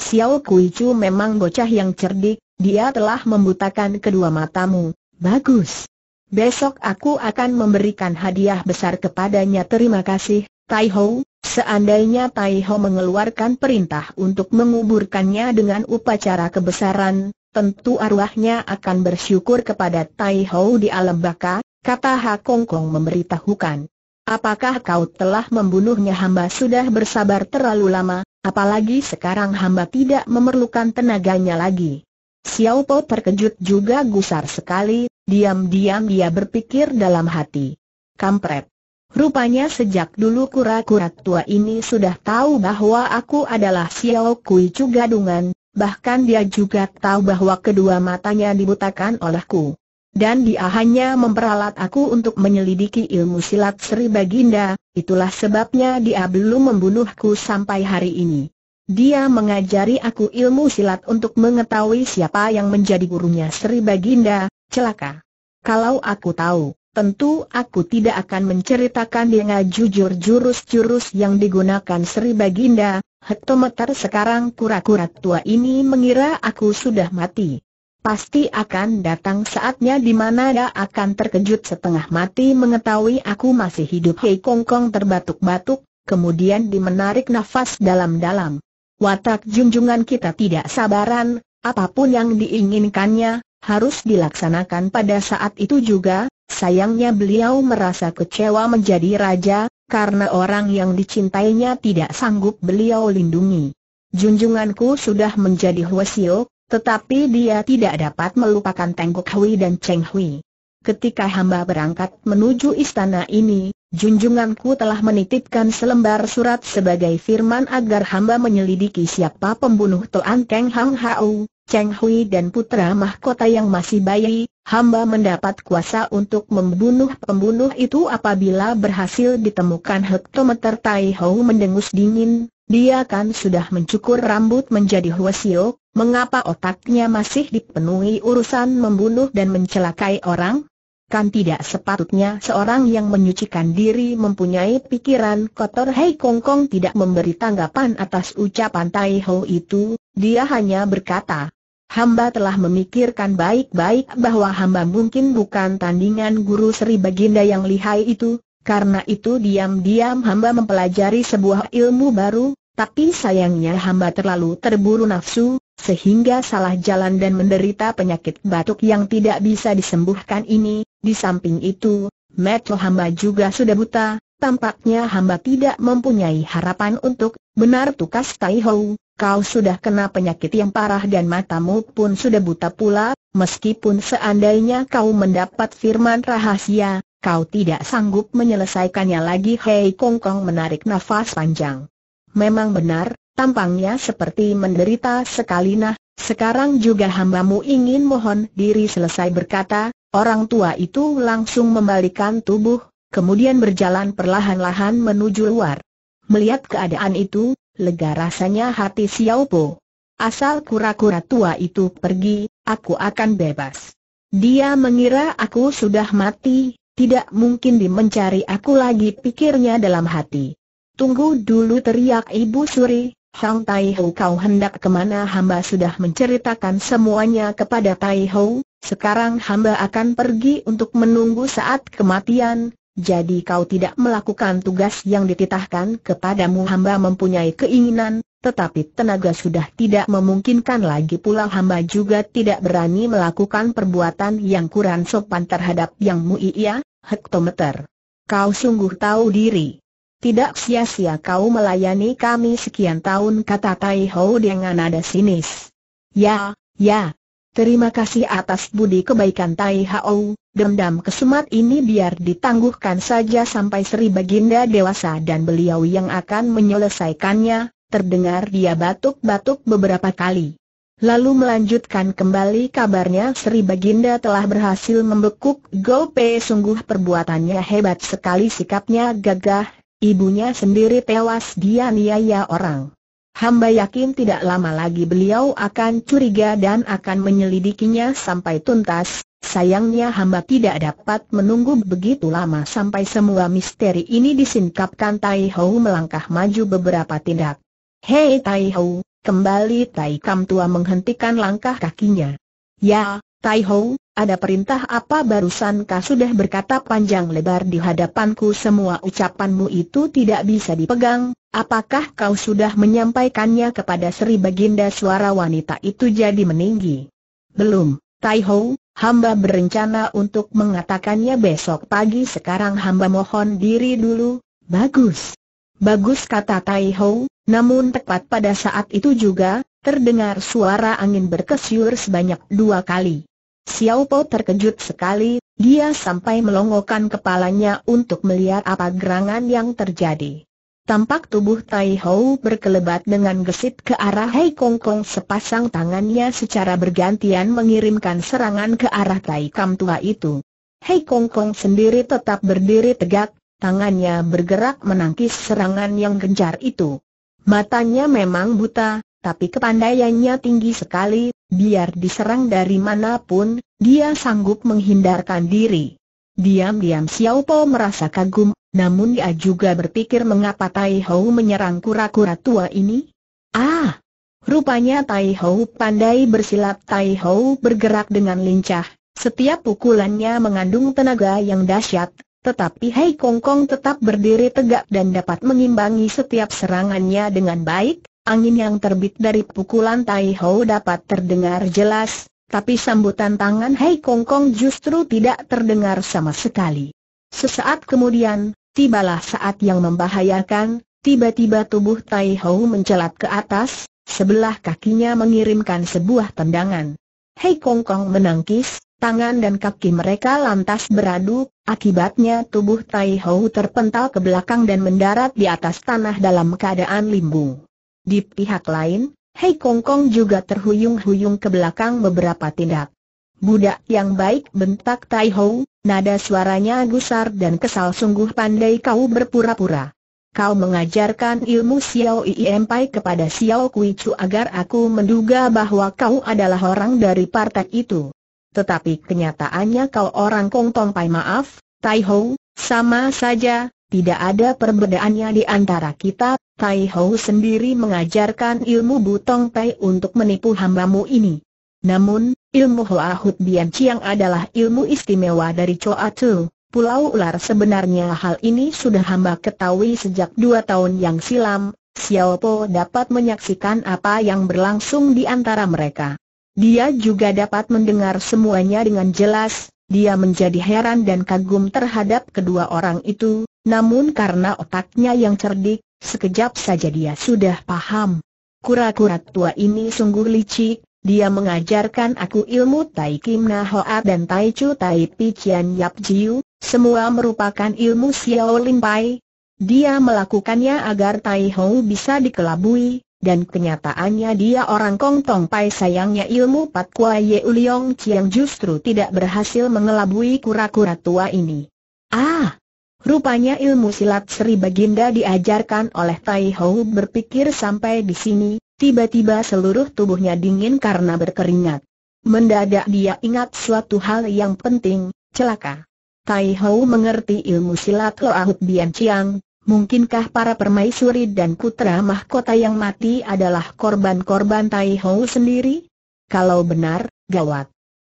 Xiao Kui Chu memang bocah yang cerdik, dia telah membutakan kedua matamu. Bagus. Besok aku akan memberikan hadiah besar kepadanya. Terima kasih, Tai Ho. Seandainya Tai Ho mengeluarkan perintah untuk menguburkannya dengan upacara kebesaran, tentu arwahnya akan bersyukur kepada Tai Ho di alam baka, kata Ha Kong Kong memberitahukan. Apakah kau telah membunuhnya? Hamba sudah bersabar terlalu lama. Apalagi sekarang hamba tidak memerlukan tenaganya lagi. Xiao Po terkejut juga gusar sekali, diam-diam dia berpikir dalam hati. Kampret. Rupanya sejak dulu kura-kura tua ini sudah tahu bahwa aku adalah Xiao Kui Chu gadungan, bahkan dia juga tahu bahwa kedua matanya dibutakan olehku. Dan dia hanya memperalat aku untuk menyelidiki ilmu silat Sri Baginda, itulah sebabnya dia belum membunuhku sampai hari ini. Dia mengajari aku ilmu silat untuk mengetahui siapa yang menjadi gurunya Sri Baginda. Celaka. Kalau aku tahu, tentu aku tidak akan menceritakan dengan jujur jurus-jurus yang digunakan Sri Baginda. Hektometer sekarang kura-kura tua ini mengira aku sudah mati. Pasti akan datang saatnya di mana dia akan terkejut setengah mati mengetahui aku masih hidup. Hei Kong Kong terbatuk-batuk, kemudian dimenarik nafas dalam-dalam. Watak junjungan kita tidak sabaran, apapun yang diinginkannya, harus dilaksanakan pada saat itu juga. Sayangnya beliau merasa kecewa menjadi raja, karena orang yang dicintainya tidak sanggup beliau lindungi. Junjunganku sudah menjadi Hwasio, tetapi dia tidak dapat melupakan Teng Kok Hui dan Cheng Hui. Ketika hamba berangkat menuju istana ini, junjunganku telah menitipkan selembar surat sebagai firman agar hamba menyelidiki siapa pembunuh Toan Keng Hang Hau, Cheng Hui dan putra mahkota yang masih bayi. Hamba mendapat kuasa untuk membunuh pembunuh itu apabila berhasil ditemukan. Hektometer Tai Ho mendengus dingin. Dia kan sudah mencukur rambut menjadi Hwasio, mengapa otaknya masih dipenuhi urusan membunuh dan mencelakai orang? Kan tidak sepatutnya seorang yang menyucikan diri mempunyai pikiran kotor. Hei Kong Kong tidak memberi tanggapan atas ucapan Tai Ho itu, dia hanya berkata, hamba telah memikirkan baik-baik bahwa hamba mungkin bukan tandingan guru Sri Baginda yang lihai itu, karena itu diam-diam hamba mempelajari sebuah ilmu baru. Tapi sayangnya hamba terlalu terburu nafsu, sehingga salah jalan dan menderita penyakit batuk yang tidak bisa disembuhkan ini. Di samping itu, mata hamba juga sudah buta, tampaknya hamba tidak mempunyai harapan untuk. Benar tukas Tai Ho, kau sudah kena penyakit yang parah dan matamu pun sudah buta pula, meskipun seandainya kau mendapat firman rahasia, kau tidak sanggup menyelesaikannya lagi. Hei Kong Kong menarik nafas panjang. Memang benar, tampangnya seperti menderita sekali. Nah, sekarang juga hambamu ingin mohon diri. Selesai berkata, orang tua itu langsung membalikan tubuh, kemudian berjalan perlahan-lahan menuju luar. Melihat keadaan itu, lega rasanya hati Xiao Po. Asal kura-kura tua itu pergi, aku akan bebas. Dia mengira aku sudah mati, tidak mungkin dimencari aku lagi, pikirnya dalam hati. Tunggu dulu, teriak Ibu Suri, Sang Tai Ho kau hendak kemana? Hamba sudah menceritakan semuanya kepada Tai Ho, sekarang hamba akan pergi untuk menunggu saat kematian, jadi kau tidak melakukan tugas yang dititahkan kepadamu. Hamba mempunyai keinginan, tetapi tenaga sudah tidak memungkinkan lagi pula hamba juga tidak berani melakukan perbuatan yang kurang sopan terhadap Yang Mulia. Hektometer. Kau sungguh tahu diri. Tidak sia-sia kau melayani kami sekian tahun, kata Tai Ho dengan nada sinis. Ya, ya. Terima kasih atas budi kebaikan Tai Ho. Dendam kesumat ini biar ditangguhkan saja sampai Sri Baginda dewasa dan beliau yang akan menyelesaikannya. Terdengar dia batuk-batuk beberapa kali. Lalu melanjutkan kembali, kabarnya Sri Baginda telah berhasil membekuk Gope. Sungguh perbuatannya hebat sekali, sikapnya gagah. Ibunya sendiri tewas dia niaya orang. Hamba yakin tidak lama lagi beliau akan curiga dan akan menyelidikinya sampai tuntas. Sayangnya hamba tidak dapat menunggu begitu lama sampai semua misteri ini disingkapkan. Tai Ho melangkah maju beberapa tindak. Hei Tai Ho, Kembali Tai Kam tua menghentikan langkah kakinya. Ya, Tai Ho, ada perintah apa barusan? Kau sudah berkata panjang lebar di hadapanku semua ucapanmu itu tidak bisa dipegang. Apakah kau sudah menyampaikannya kepada Sri Baginda? Suara wanita itu jadi meninggi. Belum, Tai Ho, hamba berencana untuk mengatakannya besok pagi. Sekarang hamba mohon diri dulu. Bagus. Bagus, kata Tai Ho, namun tepat pada saat itu juga, terdengar suara angin berkesyur sebanyak dua kali. Xiao Po terkejut sekali, dia sampai melongokkan kepalanya untuk melihat apa gerangan yang terjadi. Tampak tubuh Tai Ho berkelebat dengan gesit ke arah Hei Kong Kong, sepasang tangannya secara bergantian mengirimkan serangan ke arah Tai Kam tua itu. Hei Kong Kong sendiri tetap berdiri tegak. Tangannya bergerak menangkis serangan yang gencar itu. Matanya memang buta, tapi kepandaiannya tinggi sekali. Biar diserang dari manapun, dia sanggup menghindarkan diri. Diam-diam Xiao Po merasa kagum, namun dia juga berpikir mengapa Tai Ho menyerang kura-kura tua ini? Ah, rupanya Tai Ho pandai bersilat. Tai Ho bergerak dengan lincah, setiap pukulannya mengandung tenaga yang dahsyat. Tetapi Hei Kong Kong tetap berdiri tegak dan dapat mengimbangi setiap serangannya dengan baik. Angin yang terbit dari pukulan Tai Ho dapat terdengar jelas, tapi sambutan tangan Hei Kong Kong justru tidak terdengar sama sekali. Sesaat kemudian, tibalah saat yang membahayakan. Tiba-tiba tubuh Tai Ho mencelat ke atas, sebelah kakinya mengirimkan sebuah tendangan. Hei Kong Kong menangkis. Tangan dan kaki mereka lantas beradu, akibatnya tubuh Tai Ho terpental ke belakang dan mendarat di atas tanah dalam keadaan limbung. Di pihak lain, Hei Kong Kong juga terhuyung-huyung ke belakang beberapa tindak. Budak yang baik, bentak Tai Ho, nada suaranya gusar dan kesal. Sungguh pandai kau berpura-pura. Kau mengajarkan ilmu Xiao Iempai kepada Xiao Kui Chu agar aku menduga bahwa kau adalah orang dari partai itu. Tetapi kenyataannya kau orang Kong Tong Pai. Maaf, Tai Ho, sama saja, tidak ada perbedaannya di antara kita. Tai Ho sendiri mengajarkan ilmu Butong Pai untuk menipu hambamu ini. Namun, ilmu Hoa Hut Bian Chiang adalah ilmu istimewa dari Choa Chu, Pulau Ular. Sebenarnya hal ini sudah hamba ketahui sejak dua tahun yang silam. Xiao Po dapat menyaksikan apa yang berlangsung di antara mereka. Dia juga dapat mendengar semuanya dengan jelas. Dia menjadi heran dan kagum terhadap kedua orang itu. Namun karena otaknya yang cerdik, sekejap saja dia sudah paham. Kura-kura tua ini sungguh licik. Dia mengajarkan aku ilmu Tai Kim Na Hoa dan Tai Chu Tai Pi Cian Yap Jiu. Semua merupakan ilmu Xiao Lim Pai. Dia melakukannya agar Tai Ho bisa dikelabui. Dan kenyataannya dia orang Kong Tong Pai. Sayangnya ilmu Pat Kwa Ye Uliong Chiang justru tidak berhasil mengelabui kura-kura tua ini. Ah, rupanya ilmu silat Sri Baginda diajarkan oleh Tai Ho. Berpikir sampai di sini, tiba-tiba seluruh tubuhnya dingin karena berkeringat. Mendadak dia ingat suatu hal yang penting. Celaka. Tai Ho mengerti ilmu silat Hoa Hut Bian Chiang. Mungkinkah para permaisuri dan putra mahkota yang mati adalah korban-korban Tai Ho sendiri? Kalau benar, gawat.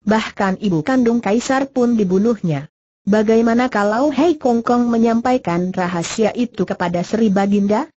Bahkan ibu kandung kaisar pun dibunuhnya. Bagaimana kalau Hei Kong Kong menyampaikan rahasia itu kepada Sri Baginda?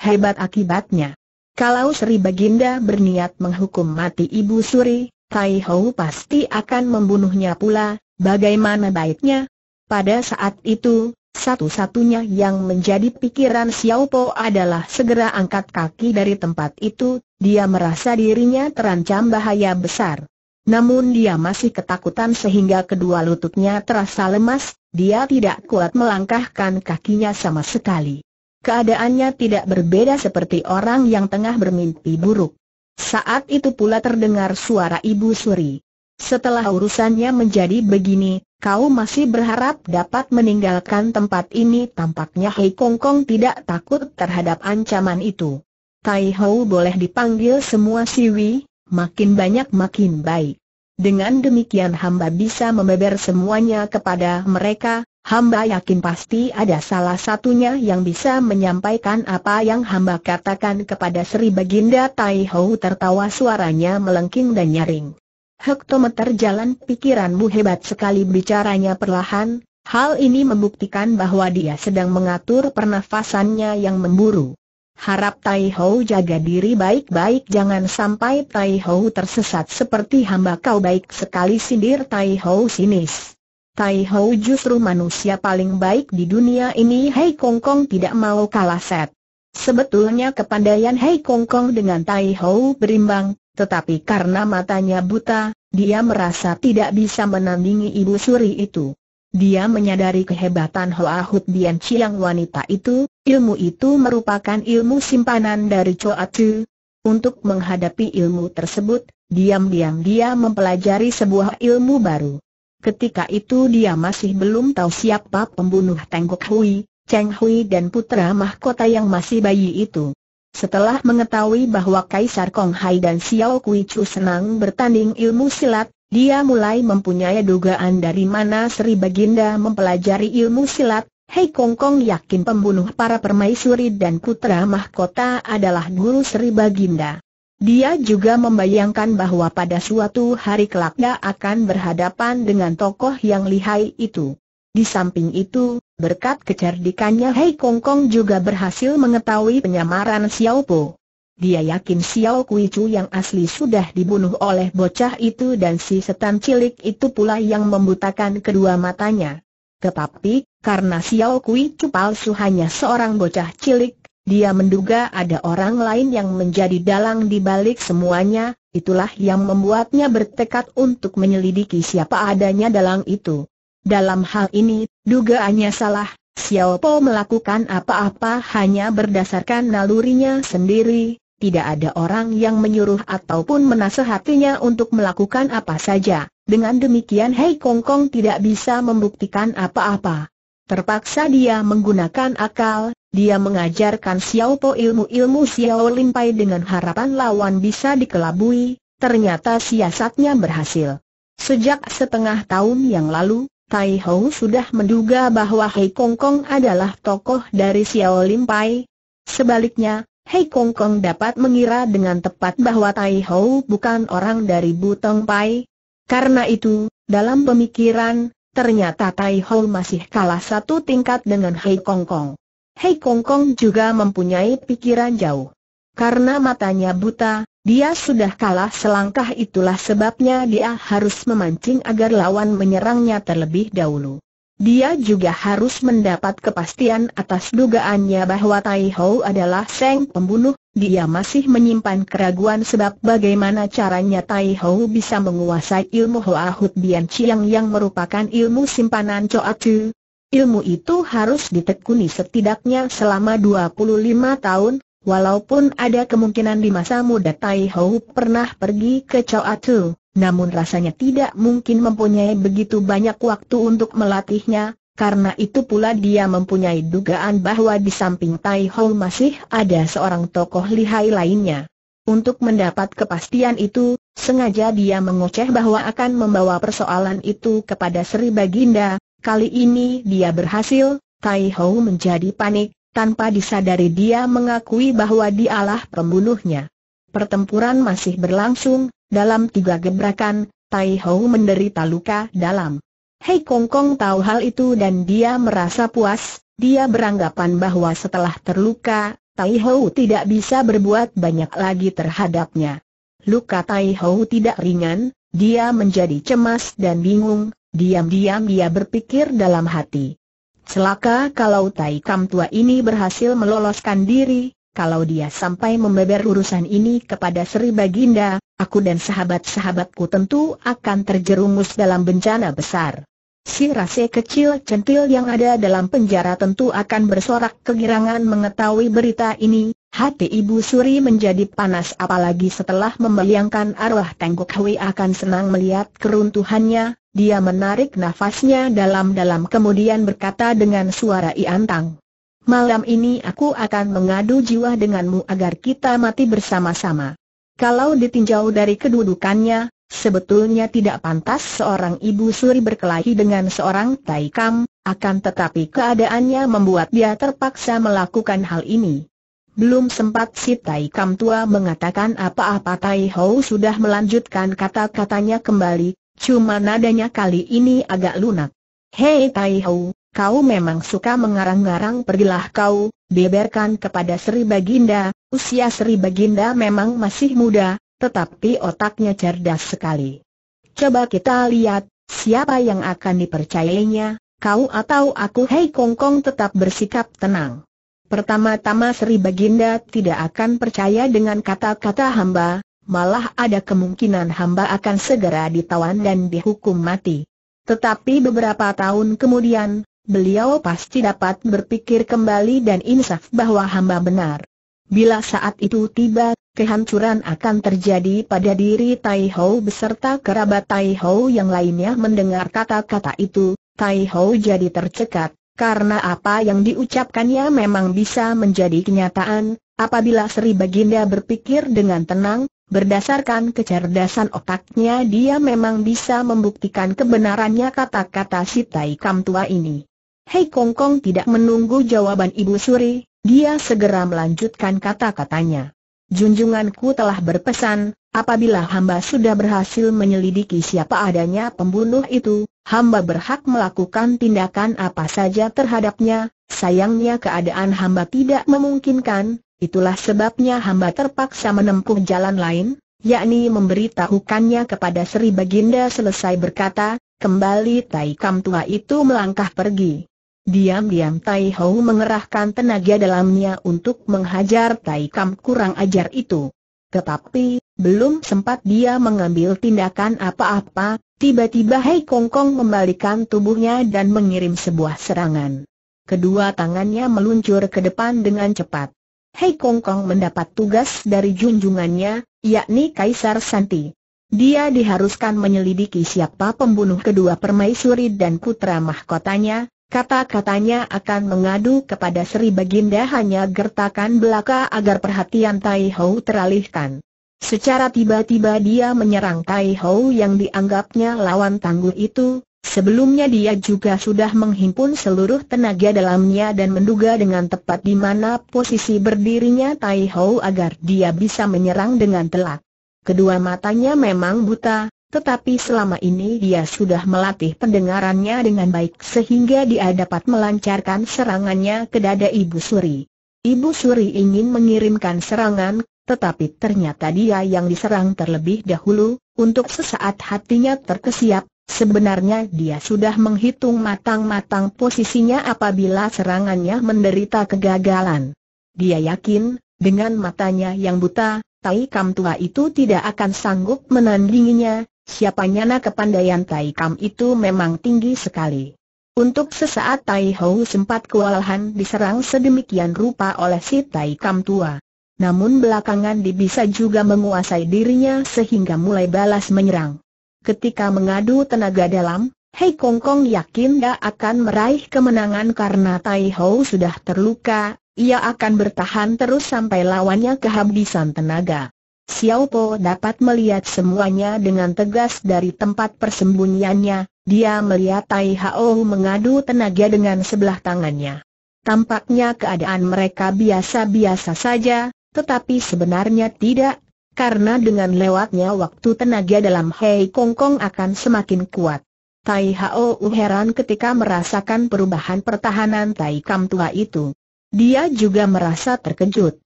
Hebat akibatnya. Kalau Sri Baginda berniat menghukum mati ibu suri, Tai Ho pasti akan membunuhnya pula. Bagaimana baiknya? Pada saat itu, satu-satunya yang menjadi pikiran Xiao Po adalah segera angkat kaki dari tempat itu. Dia merasa dirinya terancam bahaya besar. Namun dia masih ketakutan sehingga kedua lututnya terasa lemas. Dia tidak kuat melangkahkan kakinya sama sekali. Keadaannya tidak berbeda seperti orang yang tengah bermimpi buruk. Saat itu pula terdengar suara ibu suri. Setelah urusannya menjadi begini, kau masih berharap dapat meninggalkan tempat ini? Tampaknya Hei Kong Kong tidak takut terhadap ancaman itu. Tai Ho boleh dipanggil semua siwi, makin banyak makin baik. Dengan demikian hamba bisa membeber semuanya kepada mereka. Hamba yakin pasti ada salah satunya yang bisa menyampaikan apa yang hamba katakan kepada Sri Baginda. Tai Hou tertawa, suaranya melengking dan nyaring. Hektometer jalan pikiranmu hebat sekali, bicaranya perlahan. Hal ini membuktikan bahwa dia sedang mengatur pernafasannya yang memburu. Harap Tai Hou jaga diri baik-baik, jangan sampai Tai Hou tersesat seperti hamba. Kau baik sekali, sindir Tai Hou sinis. Tai Hou justru manusia paling baik di dunia ini. Hei Kong Kong tidak mau kalah set. Sebetulnya kepandaian Hei Kong Kong dengan Tai Hou berimbang, tetapi karena matanya buta, dia merasa tidak bisa menandingi ibu suri itu. Dia menyadari kehebatan Hoa Hut Bian Chiang wanita itu. Ilmu itu merupakan ilmu simpanan dari Choa Chu. Untuk menghadapi ilmu tersebut, diam-diam dia mempelajari sebuah ilmu baru. Ketika itu dia masih belum tahu siapa pembunuh Tengkok Hui, Cheng Hui dan putra mahkota yang masih bayi itu. Setelah mengetahui bahwa Kaisar Kong Hai dan Xiao Kui Chu senang bertanding ilmu silat, dia mulai mempunyai dugaan dari mana Sri Baginda mempelajari ilmu silat. Hei Kong Kong yakin pembunuh para permaisuri dan putra mahkota adalah guru Sri Baginda. Dia juga membayangkan bahwa pada suatu hari kelak dia akan berhadapan dengan tokoh yang lihai itu. Di samping itu, berkat kecerdikannya Hei Kong Kong juga berhasil mengetahui penyamaran Xiao Po. Dia yakin Xiao Kui Chu yang asli sudah dibunuh oleh bocah itu dan si setan cilik itu pula yang membutakan kedua matanya. Tetapi, karena Xiao Kui Chu palsu hanya seorang bocah cilik, dia menduga ada orang lain yang menjadi dalang di balik semuanya. Itulah yang membuatnya bertekad untuk menyelidiki siapa adanya dalang itu. Dalam hal ini, dugaannya salah. Xiao Po melakukan apa-apa hanya berdasarkan nalurinya sendiri. Tidak ada orang yang menyuruh ataupun menasehatinya untuk melakukan apa saja. Dengan demikian Hei Kong Kong tidak bisa membuktikan apa-apa. Terpaksa dia menggunakan akal. Dia mengajarkan Xiao Po ilmu-ilmu Xiao Lin Pai dengan harapan lawan bisa dikelabui. Ternyata siasatnya berhasil. Sejak setengah tahun yang lalu, Tai Hou sudah menduga bahwa Hei Kong Kong adalah tokoh dari Xiao Lin Pai. Sebaliknya, Hei Kong Kong dapat mengira dengan tepat bahwa Tai Hou bukan orang dari Butong Pai. Karena itu, dalam pemikiran, ternyata Tai Hou masih kalah satu tingkat dengan Hei Kong Kong. Hei Kong Kong juga mempunyai pikiran jauh. Karena matanya buta, dia sudah kalah selangkah. Itulah sebabnya dia harus memancing agar lawan menyerangnya terlebih dahulu. Dia juga harus mendapat kepastian atas dugaannya bahwa Tai Hou adalah sang pembunuh. Dia masih menyimpan keraguan sebab bagaimana caranya Tai Hou bisa menguasai ilmu Hoa Hut Bian Chiang yang merupakan ilmu simpanan Choa Chu. Ilmu itu harus ditekuni setidaknya selama dua puluh lima tahun, walaupun ada kemungkinan di masa muda Tai Hou pernah pergi ke Choa Chu. Namun rasanya tidak mungkin mempunyai begitu banyak waktu untuk melatihnya. Karena itu pula dia mempunyai dugaan bahwa di samping Tai Hou masih ada seorang tokoh lihai lainnya. Untuk mendapat kepastian itu, sengaja dia mengoceh bahwa akan membawa persoalan itu kepada Sri Baginda. Kali ini dia berhasil. Tai Hou menjadi panik. Tanpa disadari dia mengakui bahwa dialah pembunuhnya. Pertempuran masih berlangsung. Dalam tiga gebrakan, Tai Hou menderita luka dalam. Hei Kong Kong tahu hal itu dan dia merasa puas. Dia beranggapan bahwa setelah terluka, Tai Hou tidak bisa berbuat banyak lagi terhadapnya. Luka Tai Hou tidak ringan, dia menjadi cemas dan bingung. Diam-diam dia berpikir dalam hati, celaka kalau Tai Kam Tua ini berhasil meloloskan diri. Kalau dia sampai membeber urusan ini kepada Sri Baginda, aku dan sahabat-sahabatku tentu akan terjerumus dalam bencana besar. Si rase kecil centil yang ada dalam penjara tentu akan bersorak kegirangan mengetahui berita ini. Hati ibu suri menjadi panas, apalagi setelah membayangkan arwah Tengkok Hui akan senang melihat keruntuhannya. Dia menarik nafasnya dalam-dalam kemudian berkata dengan suara lantang, malam ini aku akan mengadu jiwa denganmu agar kita mati bersama-sama. Kalau ditinjau dari kedudukannya, sebetulnya tidak pantas seorang ibu suri berkelahi dengan seorang Tai Kam. Akan tetapi keadaannya membuat dia terpaksa melakukan hal ini. Belum sempat si Tai Kam tua mengatakan apa-apa, Tai Ho sudah melanjutkan kata-katanya kembali, cuma nadanya kali ini agak lunak. "Hei Tai Ho, kau memang suka mengarang-arang, pergilah kau, beberkan kepada Sri Baginda, usia Sri Baginda memang masih muda, tetapi otaknya cerdas sekali. Coba kita lihat, siapa yang akan dipercayainya, kau atau aku?" Hei Kong Kong tetap bersikap tenang. Pertama-tama Sri Baginda tidak akan percaya dengan kata-kata hamba, malah ada kemungkinan hamba akan segera ditawan dan dihukum mati. Tetapi beberapa tahun kemudian, beliau pasti dapat berpikir kembali dan insaf bahwa hamba benar. Bila saat itu tiba, kehancuran akan terjadi pada diri Tai Ho beserta kerabat Tai Ho yang lainnya. Mendengar kata-kata itu, Tai Ho jadi tercekat, karena apa yang diucapkannya memang bisa menjadi kenyataan, apabila Sri Baginda berpikir dengan tenang. Berdasarkan kecerdasan otaknya, dia memang bisa membuktikan kebenarannya kata-kata si Tai Kam tua ini. Hei Kong Kong tidak menunggu jawaban Ibu Suri, dia segera melanjutkan kata-katanya. "Junjunganku telah berpesan, apabila hamba sudah berhasil menyelidiki siapa adanya pembunuh itu, hamba berhak melakukan tindakan apa saja terhadapnya. Sayangnya keadaan hamba tidak memungkinkan. Itulah sebabnya hamba terpaksa menempuh jalan lain, yakni memberitahukannya kepada Sri Baginda." Selesai berkata, kembali Tai Kam tua itu melangkah pergi. Diam-diam Tai Ho mengerahkan tenaga dalamnya untuk menghajar Tai Kam kurang ajar itu. Tetapi, belum sempat dia mengambil tindakan apa-apa, tiba-tiba Hei Kong Kong membalikan tubuhnya dan mengirim sebuah serangan. Kedua tangannya meluncur ke depan dengan cepat. Hei Kong Kong mendapat tugas dari junjungannya, yakni Kaisar Santi. Dia diharuskan menyelidiki siapa pembunuh kedua permaisuri dan putra mahkotanya. Kata-katanya akan mengadu kepada Sri Baginda hanya gertakan belaka agar perhatian Tai Ho teralihkan. Secara tiba-tiba dia menyerang Tai Ho yang dianggapnya lawan tangguh itu. Sebelumnya dia juga sudah menghimpun seluruh tenaga dalamnya dan menduga dengan tepat di mana posisi berdirinya Tai Ho agar dia bisa menyerang dengan telak. Kedua matanya memang buta, tetapi selama ini dia sudah melatih pendengarannya dengan baik sehingga dia dapat melancarkan serangannya ke dada Ibu Suri. Ibu Suri ingin mengirimkan serangan, tetapi ternyata dia yang diserang terlebih dahulu. Untuk sesaat hatinya terkesiap. Sebenarnya dia sudah menghitung matang-matang posisinya apabila serangannya menderita kegagalan. Dia yakin, dengan matanya yang buta, Tai Kam tua itu tidak akan sanggup menandinginya. Siapa nyana kepandaian Tai Kam itu memang tinggi sekali. Untuk sesaat Tai Ho sempat kewalahan diserang sedemikian rupa oleh si Tai Kam tua. Namun belakangan dia bisa juga menguasai dirinya sehingga mulai balas menyerang. Ketika mengadu tenaga dalam, Hei Kong Kong yakin dia akan meraih kemenangan karena Tai Ho sudah terluka. Ia akan bertahan terus sampai lawannya kehabisan tenaga. Xiao Po dapat melihat semuanya dengan tegas dari tempat persembunyiannya. Dia melihat Tai Ho mengadu tenaga dengan sebelah tangannya. Tampaknya keadaan mereka biasa-biasa saja, tetapi sebenarnya tidak. Karena dengan lewatnya waktu tenaga dalam Hei Kong Kong akan semakin kuat. Tai Ho heran ketika merasakan perubahan pertahanan Tai Kam tua itu. Dia juga merasa terkejut.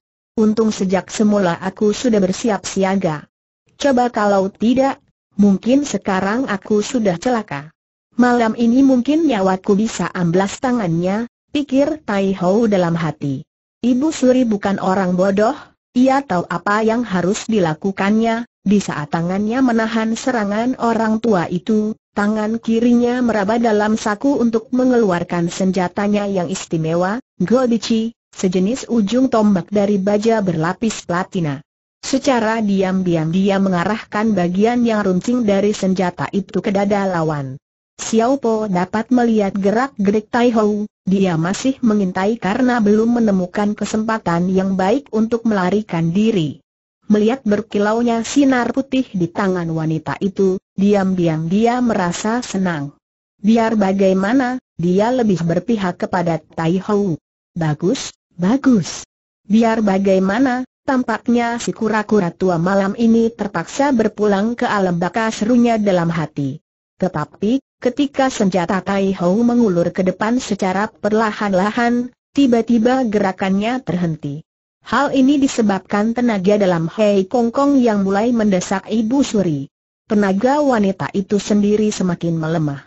"Untung sejak semula aku sudah bersiap siaga. Coba kalau tidak, mungkin sekarang aku sudah celaka. Malam ini mungkin nyawaku bisa amblas tangannya," pikir Tai Ho dalam hati. Ibu Suri bukan orang bodoh. Ia tahu apa yang harus dilakukannya. Di saat tangannya menahan serangan orang tua itu, tangan kirinya meraba dalam saku untuk mengeluarkan senjatanya yang istimewa, Godici, sejenis ujung tombak dari baja berlapis platina. Secara diam-diam dia mengarahkan bagian yang runcing dari senjata itu ke dada lawan. Xiao Po dapat melihat gerak-gerik Tai Ho. Dia masih mengintai karena belum menemukan kesempatan yang baik untuk melarikan diri. Melihat berkilaunya sinar putih di tangan wanita itu, diam-diam dia merasa senang. Biar bagaimana, dia lebih berpihak kepada Tai Hong. Bagus, bagus. Biar bagaimana, tampaknya si kura-kura tua malam ini terpaksa berpulang ke alam baka, serunya dalam hati. Tetapi, ketika senjata Tai Hong mengulur ke depan secara perlahan-lahan, tiba-tiba gerakannya terhenti. Hal ini disebabkan tenaga dalam Hei Kong Kong yang mulai mendesak Ibu Suri. Tenaga wanita itu sendiri semakin melemah.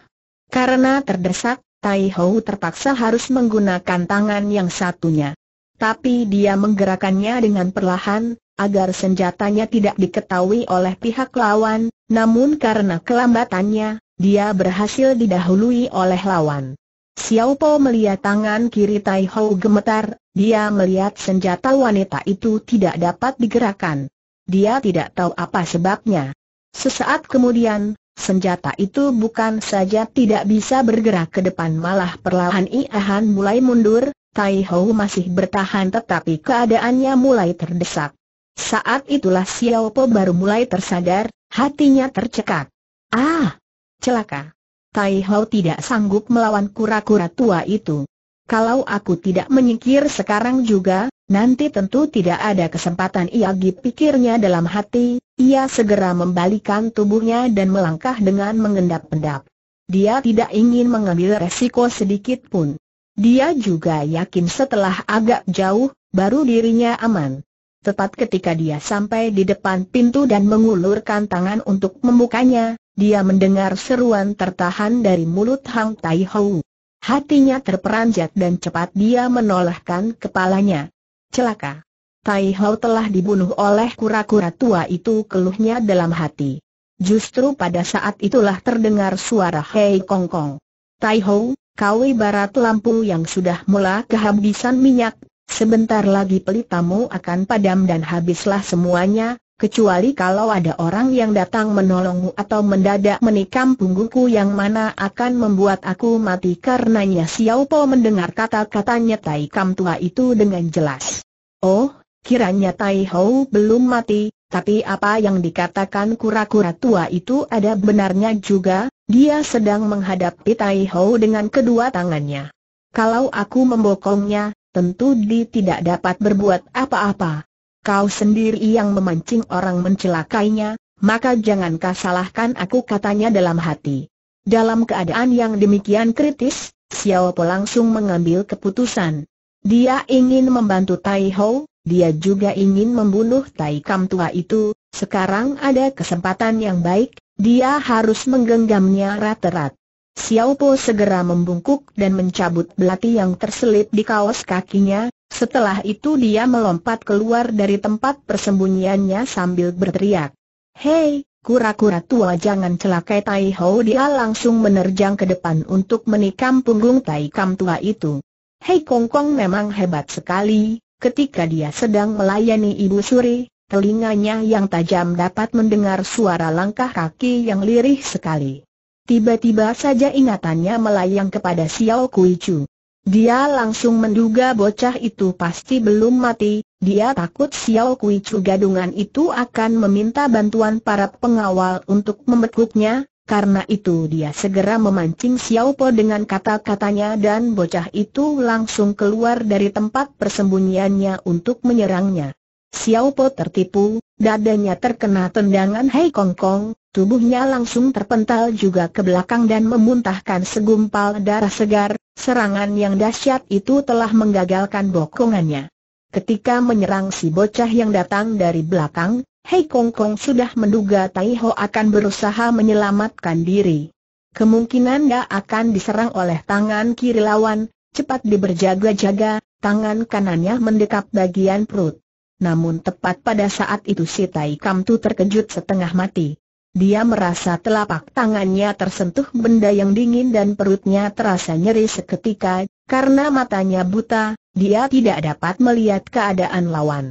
Karena terdesak, Tai Hong terpaksa harus menggunakan tangan yang satunya. Tapi dia menggerakkannya dengan perlahan, agar senjatanya tidak diketahui oleh pihak lawan, namun karena kelambatannya, dia berhasil didahului oleh lawan. Xiao Po melihat tangan kiri Tai Hong gemetar, dia melihat senjata wanita itu tidak dapat digerakkan. Dia tidak tahu apa sebabnya. Sesaat kemudian, senjata itu bukan saja tidak bisa bergerak ke depan, malah perlahan iahan mulai mundur. Tai Hong masih bertahan tetapi keadaannya mulai terdesak. Saat itulah Xiao Po baru mulai tersadar, hatinya tercekak. Ah! Celaka. Tai Hong tidak sanggup melawan kura-kura tua itu. Kalau aku tidak menyingkir sekarang juga, nanti tentu tidak ada kesempatan lagi, pikirnya dalam hati. Ia segera membalikan tubuhnya dan melangkah dengan mengendap-endap. Dia tidak ingin mengambil resiko sedikit pun. Dia juga yakin setelah agak jauh, baru dirinya aman. Tepat ketika dia sampai di depan pintu dan mengulurkan tangan untuk membukanya, dia mendengar seruan tertahan dari mulut Hang Tai Hong. Hatinya terperanjat dan cepat dia menolehkan kepalanya. Celaka. Tai Hong telah dibunuh oleh kura-kura tua itu, keluhnya dalam hati. Justru pada saat itulah terdengar suara Hei Kong Kong. Tai Hong, kau ibarat lampu yang sudah mula kehabisan minyak, sebentar lagi pelitamu akan padam dan habislah semuanya. Kecuali kalau ada orang yang datang menolongmu atau mendadak menikam punggungku, yang mana akan membuat aku mati karenanya. Xiao Po mendengar kata-katanya Tai Kam tua itu dengan jelas. Oh, kiranya Tai Hong belum mati, tapi apa yang dikatakan kura-kura tua itu ada benarnya juga. Dia sedang menghadapi Tai Hong dengan kedua tangannya. Kalau aku membokongnya, tentu dia tidak dapat berbuat apa-apa. Kau sendiri yang memancing orang mencelakainya, maka jangankah salahkan aku, katanya dalam hati. Dalam keadaan yang demikian kritis, Xiao Po langsung mengambil keputusan. Dia ingin membantu Tai Hong, dia juga ingin membunuh Tai Kam tua itu. Sekarang ada kesempatan yang baik, dia harus menggenggamnya rat-rat. Xiao Po segera membungkuk dan mencabut belati yang terselip di kaos kakinya. Setelah itu dia melompat keluar dari tempat persembunyiannya sambil berteriak, "Hei, kura-kura tua, jangan celakai Tai Hong!" Dia langsung menerjang ke depan untuk menikam punggung Tai Kam tua itu. Hei Kong Kong memang hebat sekali. Ketika dia sedang melayani Ibu Suri, telinganya yang tajam dapat mendengar suara langkah kaki yang lirih sekali. Tiba-tiba saja ingatannya melayang kepada Xiao Kui Chu. Dia langsung menduga bocah itu pasti belum mati. Dia takut Xiao Kui Chu gadungan itu akan meminta bantuan para pengawal untuk membekuknya. Karena itu dia segera memancing Xiao Po dengan kata-katanya dan bocah itu langsung keluar dari tempat persembunyiannya untuk menyerangnya. Xiao Po tertipu, dadanya terkena tendangan Hei Kong Kong, tubuhnya langsung terpental juga ke belakang dan memuntahkan segumpal darah segar. Serangan yang dahsyat itu telah menggagalkan bokongannya. Ketika menyerang si bocah yang datang dari belakang, Hei Kong Kong sudah menduga Tai Hong akan berusaha menyelamatkan diri. Kemungkinan dia akan diserang oleh tangan kiri lawan. Cepat diberjaga-jaga, tangan kanannya mendekap bagian perut. Namun tepat pada saat itu si Tai Kam tu terkejut setengah mati. Dia merasa telapak tangannya tersentuh benda yang dingin dan perutnya terasa nyeri seketika. Karena matanya buta, dia tidak dapat melihat keadaan lawan.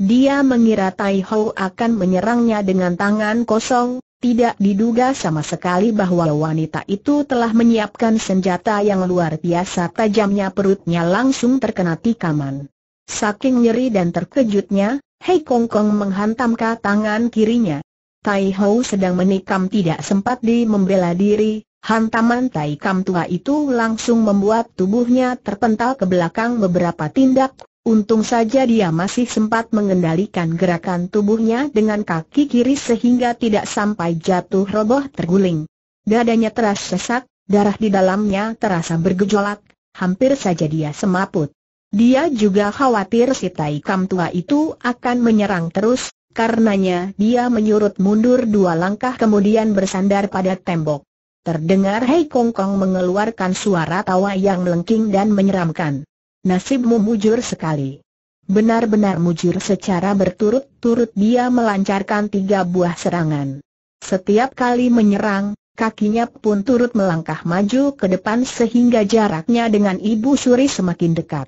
Dia mengira Tai Hong akan menyerangnya dengan tangan kosong. Tidak diduga sama sekali bahwa wanita itu telah menyiapkan senjata yang luar biasa tajamnya. Perutnya langsung terkena tikaman. Saking nyeri dan terkejutnya, Hei Kong Kong menghantam ke tangan kirinya. Tai Hong sedang menikam tidak sempat di membela diri, Hantaman Tai Kam tua itu langsung membuat tubuhnya terpental ke belakang beberapa tindak. Untung saja dia masih sempat mengendalikan gerakan tubuhnya dengan kaki kiri sehingga tidak sampai jatuh roboh terguling. Dadanya terasa sesak, darah di dalamnya terasa bergejolak, hampir saja dia semaput. Dia juga khawatir si Tai Kam tua itu akan menyerang terus, karenanya dia menyurut mundur dua langkah kemudian bersandar pada tembok. Terdengar Hei Kong Kong mengeluarkan suara tawa yang melengking dan menyeramkan. Nasibmu mujur sekali. Benar-benar mujur secara berturut-turut dia melancarkan tiga buah serangan. Setiap kali menyerang, kakinya pun turut melangkah maju ke depan sehingga jaraknya dengan ibu suri semakin dekat.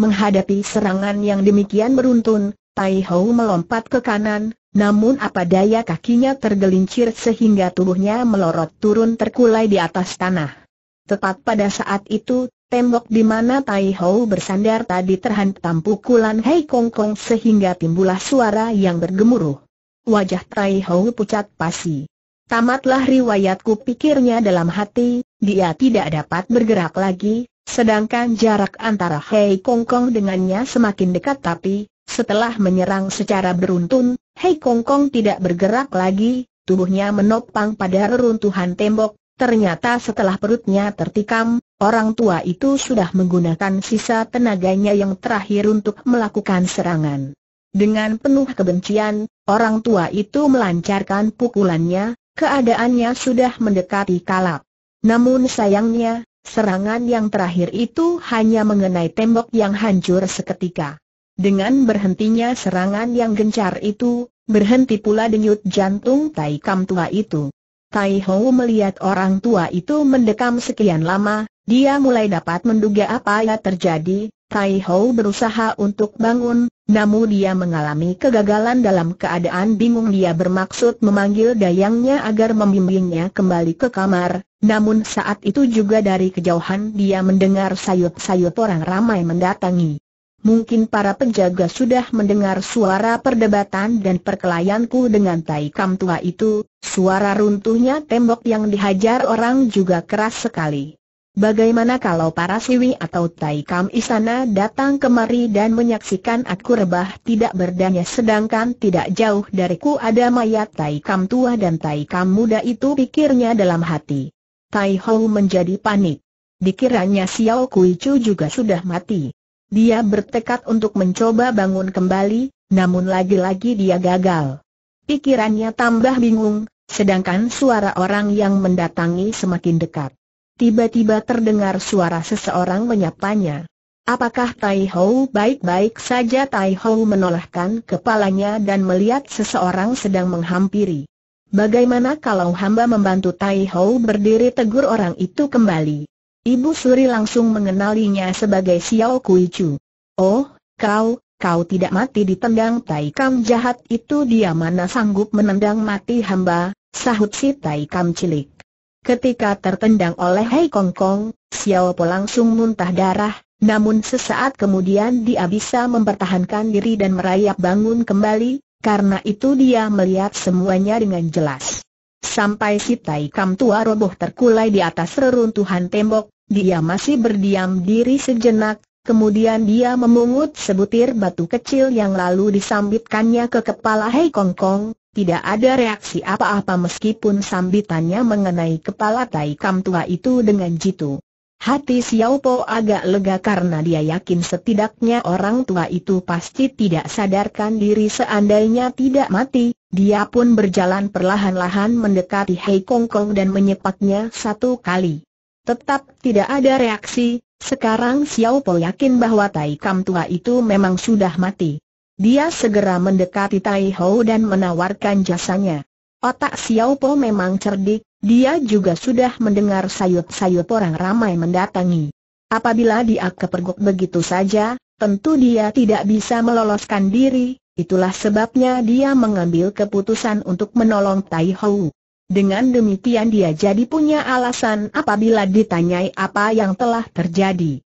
Menghadapi serangan yang demikian beruntun, Tai Hou melompat ke kanan. Namun apa daya kakinya tergelincir sehingga tubuhnya melorot turun terkulai di atas tanah. Tepat pada saat itu, tembok di mana Tai Hou bersandar tadi terhantam pukulan Hei Kong Kong sehingga timbullah suara yang bergemuruh. Wajah Tai Hou pucat pasi. Tamatlah riwayatku, pikirnya dalam hati, dia tidak dapat bergerak lagi, sedangkan jarak antara Hei Kong Kong dengannya semakin dekat tapi, setelah menyerang secara beruntun, Hei Kong Kong tidak bergerak lagi, tubuhnya menopang pada reruntuhan tembok. Ternyata setelah perutnya tertikam, orang tua itu sudah menggunakan sisa tenaganya yang terakhir untuk melakukan serangan. Dengan penuh kebencian, orang tua itu melancarkan pukulannya, keadaannya sudah mendekati kalap. Namun sayangnya, serangan yang terakhir itu hanya mengenai tembok yang hancur seketika. Dengan berhentinya serangan yang gencar itu, berhenti pula denyut jantung Tai Kam tua itu. Tai Hou melihat orang tua itu mendekam sekian lama, dia mulai dapat menduga apa yang terjadi. Tai Hou berusaha untuk bangun, namun dia mengalami kegagalan dalam keadaan bingung. Dia bermaksud memanggil dayangnya agar membimbingnya kembali ke kamar, namun saat itu juga dari kejauhan dia mendengar sayup-sayup orang ramai mendatangi. Mungkin para penjaga sudah mendengar suara perdebatan dan perkelahianku dengan Tai Kam tua itu. Suara runtuhnya tembok yang dihajar orang juga keras sekali. Bagaimana kalau para siwi atau Tai Kam istana datang kemari dan menyaksikan aku rebah tidak berdaya, sedangkan tidak jauh dariku ada mayat Tai Kam tua dan Tai Kam muda itu, pikirnya dalam hati. Tai Hou menjadi panik. Dikiranya Xiao Kui Chu juga sudah mati. Dia bertekad untuk mencoba bangun kembali, namun lagi-lagi dia gagal. Pikirannya tambah bingung, sedangkan suara orang yang mendatangi semakin dekat. Tiba-tiba terdengar suara seseorang menyapanya. Apakah Tai Hou baik-baik saja? Tai Hou menolehkan kepalanya dan melihat seseorang sedang menghampiri. Bagaimana kalau hamba membantu? Tai Hou berdiri tegur orang itu kembali. Ibu suri langsung mengenalinya sebagai Xiao Kui Chu. Oh, kau, kau tidak mati ditendang Tai Kam jahat itu. Dia mana sanggup menendang mati hamba, sahut si Tai Kam cilik. Ketika tertendang oleh Hei Kong Kong, Xiao Po langsung muntah darah, namun sesaat kemudian dia bisa mempertahankan diri dan merayap bangun kembali, karena itu dia melihat semuanya dengan jelas. Sampai si Tai Kam tua roboh terkulai di atas reruntuhan tembok, dia masih berdiam diri sejenak, kemudian dia memungut sebutir batu kecil yang lalu disambitkannya ke kepala Hei Kong Kong. Tidak ada reaksi apa-apa meskipun sambitannya mengenai kepala Tai Kam tua itu dengan jitu. Hati Xiao Po agak lega karena dia yakin setidaknya orang tua itu pasti tidak sadarkan diri seandainya tidak mati. Dia pun berjalan perlahan-lahan mendekati Hei Kong Kong dan menyepaknya satu kali. Tetap tidak ada reaksi. Sekarang Xiao Po yakin bahwa Tai Kam tua itu memang sudah mati. Dia segera mendekati Tai Hou dan menawarkan jasanya. Otak Xiao Po memang cerdik. Dia juga sudah mendengar sayup-sayup orang ramai mendatangi. Apabila dia kepergok begitu saja, tentu dia tidak bisa meloloskan diri. Itulah sebabnya dia mengambil keputusan untuk menolong Tai Hou. Dengan demikian dia jadi punya alasan apabila ditanyai apa yang telah terjadi.